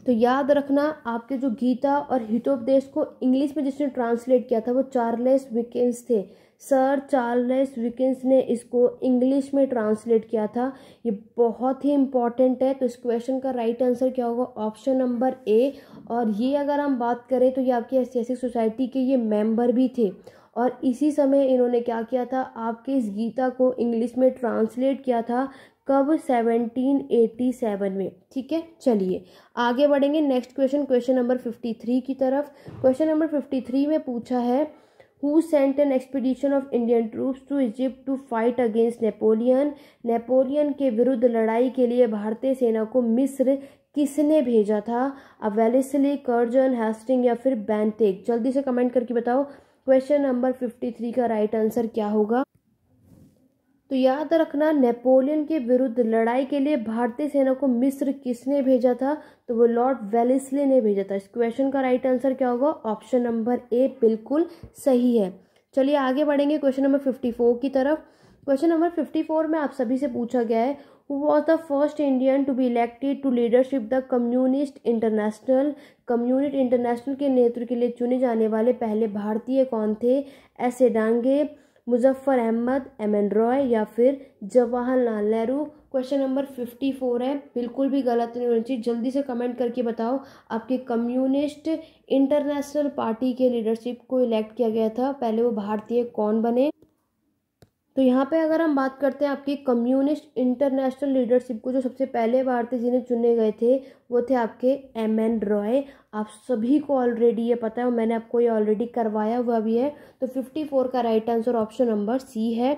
तो याद रखना, आपके जो गीता और हितोपदेश को इंग्लिश में जिसने ट्रांसलेट किया था वो चार्ल्स विकिंस थे। सर चार्ल्स विकिंस ने इसको इंग्लिश में ट्रांसलेट किया था। ये बहुत ही इम्पॉर्टेंट है। तो इस क्वेश्चन का राइट आंसर क्या होगा, ऑप्शन नंबर ए। और ये अगर हम बात करें तो ये आपकी एशियाटिक सोसाइटी के ये मेंबर भी थे, और इसी समय इन्होंने क्या किया था, आपके इस गीता को इंग्लिश में ट्रांसलेट किया था। कब, सेवनटीन एटी सेवन में, ठीक है। चलिए आगे बढ़ेंगे नेक्स्ट क्वेश्चन, क्वेश्चन नंबर तिरेपन की तरफ। क्वेश्चन नंबर तिरेपन में पूछा है, who sent an expedition of Indian troops to Egypt to fight against Napoleon. Napoleon के विरुद्ध लड़ाई के लिए भारतीय सेना को मिस्र किसने भेजा था? अब वेलेस्ली, कर्जन, हेस्टिंग या फिर बेंटिक? जल्दी से कमेंट करके बताओ क्वेश्चन नंबर फिफ्टी थ्री का राइट आंसर क्या होगा। तो याद रखना, नेपोलियन के विरुद्ध लड़ाई के लिए भारतीय सेना को मिस्र किसने भेजा था? तो वो लॉर्ड वेलेस्ली ने भेजा था। इस क्वेश्चन का राइट आंसर क्या होगा? ऑप्शन नंबर ए बिल्कुल सही है। चलिए आगे बढ़ेंगे क्वेश्चन नंबर फिफ्टी फोर की तरफ। क्वेश्चन नंबर फिफ्टी फोर में आप सभी से पूछा गया है, who was the first Indian to be elected to leadership the communist international? Communist international के नेतृत्व के लिए चुने जाने वाले पहले भारतीय कौन थे? S A Dange, Muzaffar Ahmad, M N Roy या फिर Jawaharlal Nehru? Question number fifty four है, बिल्कुल भी गलत नहीं होना चाहिए। जल्दी से कमेंट करके बताओ आपके कम्युनिस्ट इंटरनेशनल पार्टी के लीडरशिप को इलेक्ट किया गया था, पहले वो भारतीय कौन बने? तो यहाँ पे अगर हम बात करते हैं आपकी कम्युनिस्ट इंटरनेशनल लीडरशिप को, जो सबसे पहले भारतीय जिन्हें चुने गए थे वो थे आपके एम एन रॉय। आप सभी को ऑलरेडी ये पता है और मैंने आपको ये ऑलरेडी करवाया हुआ भी है। तो फिफ्टी फोर का right answer option number C है।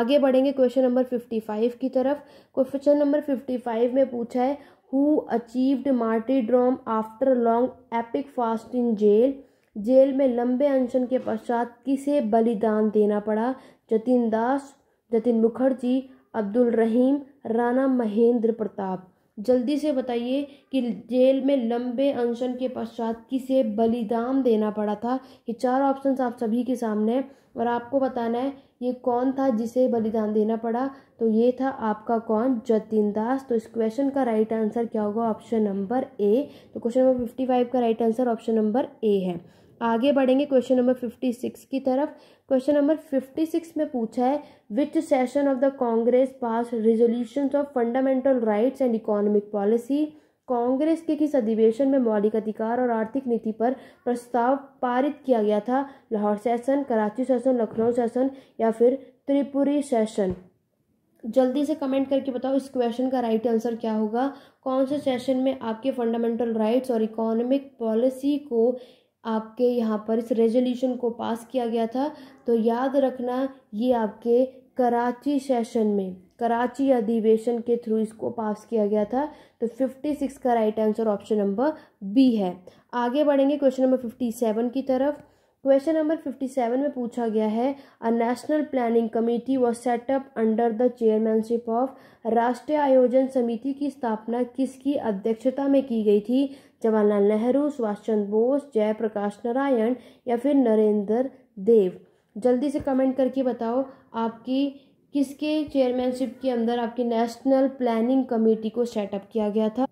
आगे बढ़ेंगे क्वेश्चन नंबर फिफ्टी फाइव की तरफ। क्वेश्चन नंबर फिफ्टी फाइव में पूछा है, who achieved martyrdom after long epic fast in jail? Jail में लंबे अनशन के पश्चात किसे बलिदान देना पड़ा? जतिन दास, जतिन मुखर्जी, अब्दुल रहीम, राणा महेंद्र प्रताप? जल्दी से बताइए कि जेल में लंबे अनशन के पश्चात किसे बलिदान देना पड़ा था। ये चार ऑप्शंस आप सभी के सामने हैं और आपको बताना है ये कौन था जिसे बलिदान देना पड़ा। तो ये था आपका कौन? जतिन दास। तो इस क्वेश्चन का राइट आंसर क्या होगा? Option number A. तो क्वेश्चन नंबर फिफ्टी फाइव का right answer option number A है। आगे बढ़ेंगे क्वेश्चन नंबर फिफ्टी सिक्स की तरफ। क्वेश्चन नंबर फिफ्टी सिक्स में पूछा है, which session of the Congress pass resolutions of fundamental rights and economic policy? Congress के किस अधिवेशन में मौलिक अधिकार और आर्थिक नीति पर प्रस्ताव पारित किया गया था? Lahore session, Karachi session, Lucknow session या फिर त्रिपुरी सेशन? जल्दी से कमेंट करके बताओ इस क्वेश्चन का राइट आंसर क्या होगा। कौन से सेशन में आपके फंडामेंटल राइट्स और इकोनॉमिक पॉलिसी को आपके यहाँ पर इस रेजोल्यूशन को पास किया गया था? तो याद रखना ये आपके कराची सेशन में, कराची अधिवेशन के थ्रू इसको पास किया गया था। तो फिफ्टी सिक्स का right answer option number B है। आगे बढ़ेंगे क्वेश्चन नंबर फिफ्टी सेवन की तरफ। क्वेश्चन नंबर फिफ्टी सेवन में पूछा गया है, a national planning committee was set up under the chairmanship of? राष्ट्रीय आयोजन समिति की स्थापना किसकी अध्यक्षता में की गई थी? जवाहरलाल नेहरू, सुभाष चंद्र बोस, जयप्रकाश नारायण या फिर नरेंद्र देव? जल्दी से कमेंट करके बताओ आपकी किसके चेयरमैनशिप के अंदर आपकी नेशनल प्लानिंग कमेटी को सेटअप किया गया था।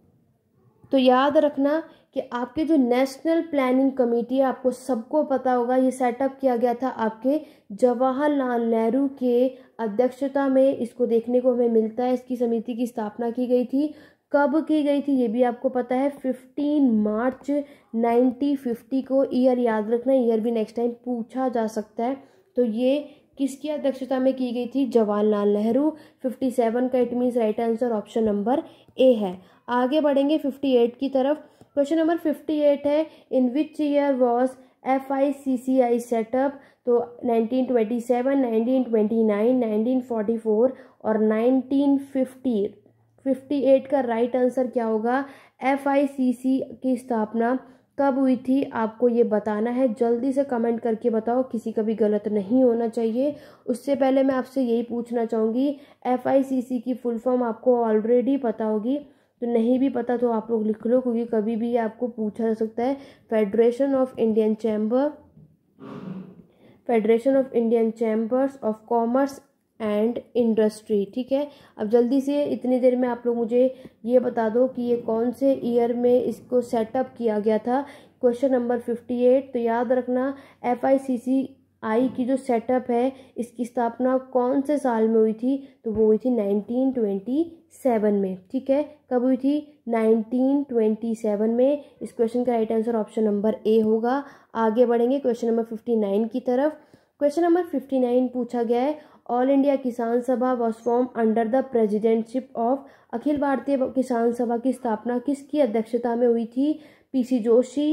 तो याद रखना कि आपके जो नेशनल प्लानिंग कमेटी है, आपको सबको पता होगा, ये सेटअप किया गया था आपके जवाहरलाल नेहरू के अध्यक्षता में। इसको देखने को हमें मिलता है, इसकी समिति की स्थापना की गई थी। कब की गई थी ये भी आपको पता है, फिफ्टीन मार्च नाइनटीन फिफ्टी को। ईयर याद रखना, ईयर भी नेक्स्ट टाइम पूछा जा सकता है। तो ये किसकी अध्यक्षता में की गई थी? जवाहरलाल नेहरू। फिफ्टी सेवन का it means right answer option number A है। आगे बढ़ेंगे फिफ्टी एट की तरफ। क्वेश्चन नंबर फिफ्टी एट है, in which year was F I C C I set up? तो nineteen twenty seven, nineteen twenty nine, nineteen forty four और nineteen fifty. Fifty eight का right answer क्या होगा? F I C सी की स्थापना कब हुई थी आपको ये बताना है। जल्दी से कमेंट करके बताओ, किसी का भी गलत नहीं होना चाहिए। उससे पहले मैं आपसे यही पूछना चाहूँगी, एफ आई सी सी की फुल फॉर्म आपको ऑलरेडी पता होगी, तो नहीं भी पता तो आप लोग लिख लो, क्योंकि कभी भी आपको पूछा जा सकता है। Federation of Indian chamber, federation of Indian chambers of commerce and industry. ठीक है, अब जल्दी से इतनी देर में आप लोग मुझे ये बता दो कि ये कौन से ईयर में इसको सेटअप किया गया था। Question number fifty eight. तो याद रखना, एफ आई सी सी आई की जो सेटअप है, इसकी स्थापना कौन से साल में हुई थी? तो वो हुई थी नाइनटीन ट्वेंटी सेवन में। ठीक है, कब हुई थी? नाइनटीन ट्वेंटी सेवन में। इस क्वेश्चन का right answer option number A होगा। आगे बढ़ेंगे क्वेश्चन नंबर फिफ्टी नाइन की तरफ। क्वेश्चन नंबर फिफ्टी नाइन पूछा गया है, all India Kisan Sabha was form under the presidentship of? Akhil Bharatiya Kisan सभा की स्थापना किसकी अध्यक्षता में हुई थी? पीसी जोशी,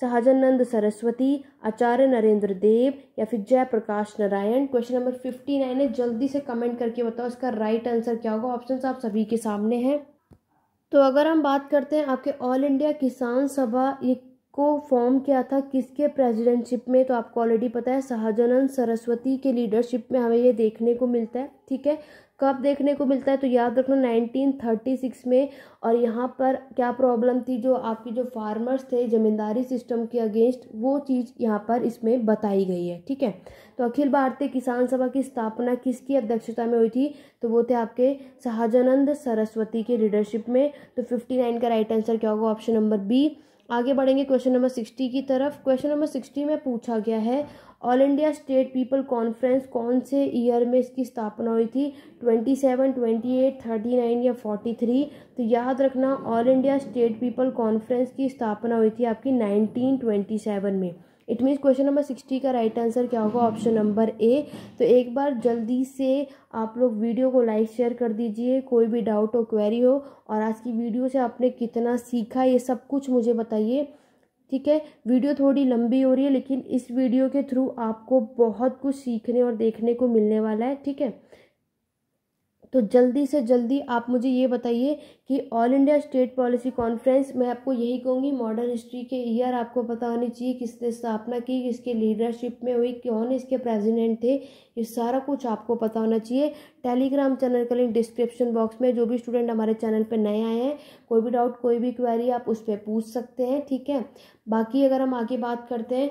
सहजानंद सरस्वती, आचार्य नरेंद्र देव या फिर Jayaprakash Narayan. Question number fifty nine है, जल्दी से कमेंट करके बताओ इसका राइट आंसर क्या होगा। ऑप्शंस आप सभी के सामने हैं। तो अगर हम बात करते हैं आपके ऑल इंडिया किसान सभा ये को फॉर्म किया था किसके प्रेसिडेंटशिप में, तो आपको ऑलरेडी पता है सहजानंद सरस्वती के लीडरशिप में हमें ये देखने को मिलता है। ठीक है, कब देखने को मिलता है तो याद रखना नाइनटीन थर्टी सिक्स में। और यहाँ पर क्या प्रॉब्लम थी, जो आपकी जो फार्मर्स थे जमींदारी सिस्टम के अगेंस्ट, वो चीज़ यहाँ पर इसमें बताई गई है। ठीक है, तो अखिल भारतीय किसान सभा की स्थापना किसकी अध्यक्षता में हुई थी, तो वो थे आपके सहजानंद सरस्वती के लीडरशिप में। तो फिफ्टी नाइन का राइट आंसर क्या होगा, ऑप्शन नंबर बी। आगे बढ़ेंगे क्वेश्चन नंबर सिक्सटी की तरफ। क्वेश्चन नंबर सिक्सटी में पूछा गया है all India state people conference कौन से ईयर में इसकी स्थापना हुई थी, twenty seven, twenty eight, thirty nine या फोर्टी थ्री। तो याद रखना all India state people conference की स्थापना हुई थी आपकी नाइनटीन ट्वेंटी सेवन में। It means question number sixty का राइट आंसर क्या होगा, ऑप्शन नंबर ए। तो एक बार जल्दी से आप लोग वीडियो को लाइक शेयर कर दीजिए, कोई भी डाउट हो क्वेरी हो, और आज की वीडियो से आपने कितना सीखा ये सब कुछ मुझे बताइए। ठीक है, वीडियो थोड़ी लंबी हो रही है लेकिन इस वीडियो के थ्रू आपको बहुत कुछ सीखने और देखने को मिलने वाला है। ठीक है, तो जल्दी से जल्दी आप मुझे ये बताइए कि all India state policy conference, मैं आपको यही कहूँगी मॉडर्न हिस्ट्री के ईयर आपको पता होने चाहिए, किसने स्थापना की, किसके लीडरशिप में हुई, कौन इसके प्रेसिडेंट थे, ये सारा कुछ आपको पता होना चाहिए। टेलीग्राम चैनल का लिंक डिस्क्रिप्शन बॉक्स में। जो भी स्टूडेंट हमारे चैनल पर नए आए हैं, कोई भी डाउट कोई भी क्वेरी आप उस पर पूछ सकते हैं। ठीक है, बाकी अगर हम आगे बात करते हैं,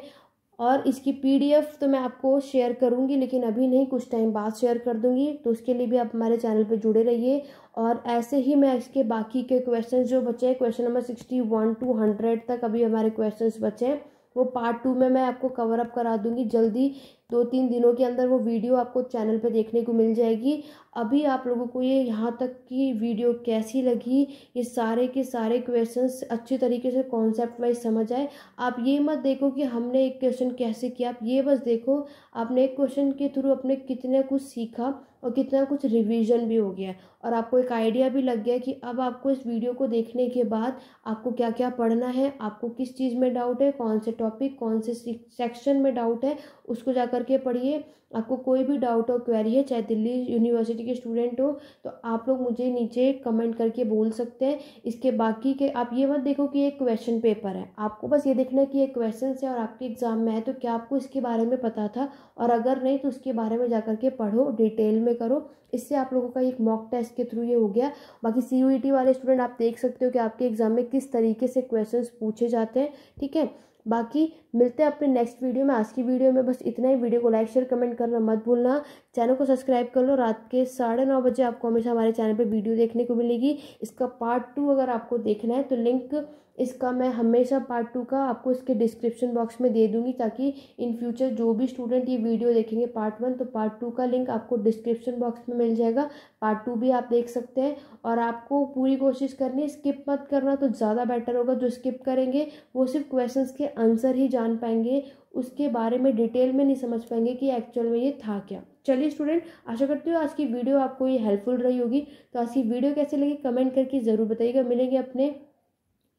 और इसकी पीडीएफ तो मैं आपको शेयर करूंगी लेकिन अभी नहीं, कुछ टाइम बाद शेयर कर दूंगी, तो उसके लिए भी आप हमारे चैनल पे जुड़े रहिए। और ऐसे ही मैं इसके बाकी के क्वेश्चंस जो बचे हैं, question number sixty one two hundred तक अभी हमारे क्वेश्चंस बचे हैं, वो पार्ट टू में मैं आपको कवर अप करा दूंगी जल्दी, दो तीन दिनों के अंदर वो वीडियो आपको चैनल पे देखने को मिल जाएगी। अभी आप लोगों को ये यहाँ तक की वीडियो कैसी लगी, ये सारे के सारे क्वेश्चंस अच्छे तरीके से कॉन्सेप्ट वाइज समझ आए। आप ये मत देखो कि हमने एक क्वेश्चन कैसे किया, आप ये बस देखो आपने एक क्वेश्चन के थ्रू अपने कितना कुछ सीखा और कितना कुछ रिवीजन भी हो गया, और आपको एक आइडिया भी लग गया कि अब आपको इस वीडियो को देखने के बाद आपको क्या क्या पढ़ना है, आपको किस चीज़ में डाउट है, कौन से टॉपिक कौन से सेक्शन में डाउट है, उसको जाकर करके पढ़िए। आपको कोई भी डाउट हो क्वेरी है, चाहे दिल्ली यूनिवर्सिटी के स्टूडेंट हो, तो आप लोग मुझे नीचे कमेंट करके बोल सकते हैं। इसके बाकी के आप ये मत देखो कि एक क्वेश्चन पेपर है, आपको बस ये देखना है कि ये क्वेश्चन है और आपके एग्जाम में है तो क्या आपको इसके बारे में पता था, और अगर नहीं तो उसके बारे में जाकर के पढ़ो, डिटेल में करो। इससे आप लोगों का एक मॉक टेस्ट के थ्रू ये हो गया। बाकी सी यू ई टी वाले स्टूडेंट आप देख सकते हो कि आपके एग्जाम में किस तरीके से क्वेश्चन पूछे जाते हैं। ठीक है, बाकी मिलते हैं अपने नेक्स्ट वीडियो में। आज की वीडियो में बस इतना ही। वीडियो को लाइक शेयर कमेंट करना मत भूलना, चैनल को सब्सक्राइब कर लो। रात के साढ़े नौ बजे आपको हमेशा हमारे चैनल पे वीडियो देखने को मिलेगी। इसका पार्ट टू अगर आपको देखना है तो लिंक इसका मैं हमेशा पार्ट टू का आपको इसके डिस्क्रिप्शन बॉक्स में दे दूँगी, ताकि इन फ्यूचर जो भी स्टूडेंट ये वीडियो देखेंगे पार्ट वन, तो पार्ट टू का लिंक आपको डिस्क्रिप्शन बॉक्स में मिल जाएगा, पार्ट टू भी आप देख सकते हैं। और आपको पूरी कोशिश करनी है, स्किप मत करना तो ज़्यादा बेटर होगा। जो स्किप करेंगे वो सिर्फ क्वेश्चन के आंसर ही जान पाएंगे, उसके बारे में डिटेल में नहीं समझ पाएंगे कि एक्चुअल में ये था क्या। चलिए स्टूडेंट, आशा करती हूँ आज की वीडियो आपको ये हेल्पफुल रही होगी। तो आज की वीडियो कैसे लगी कमेंट करके ज़रूर बताइएगा। मिलेंगे अपने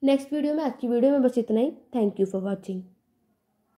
नेक्स्ट वीडियो में। आज की वीडियो में बस इतना ही। Thank you for watching.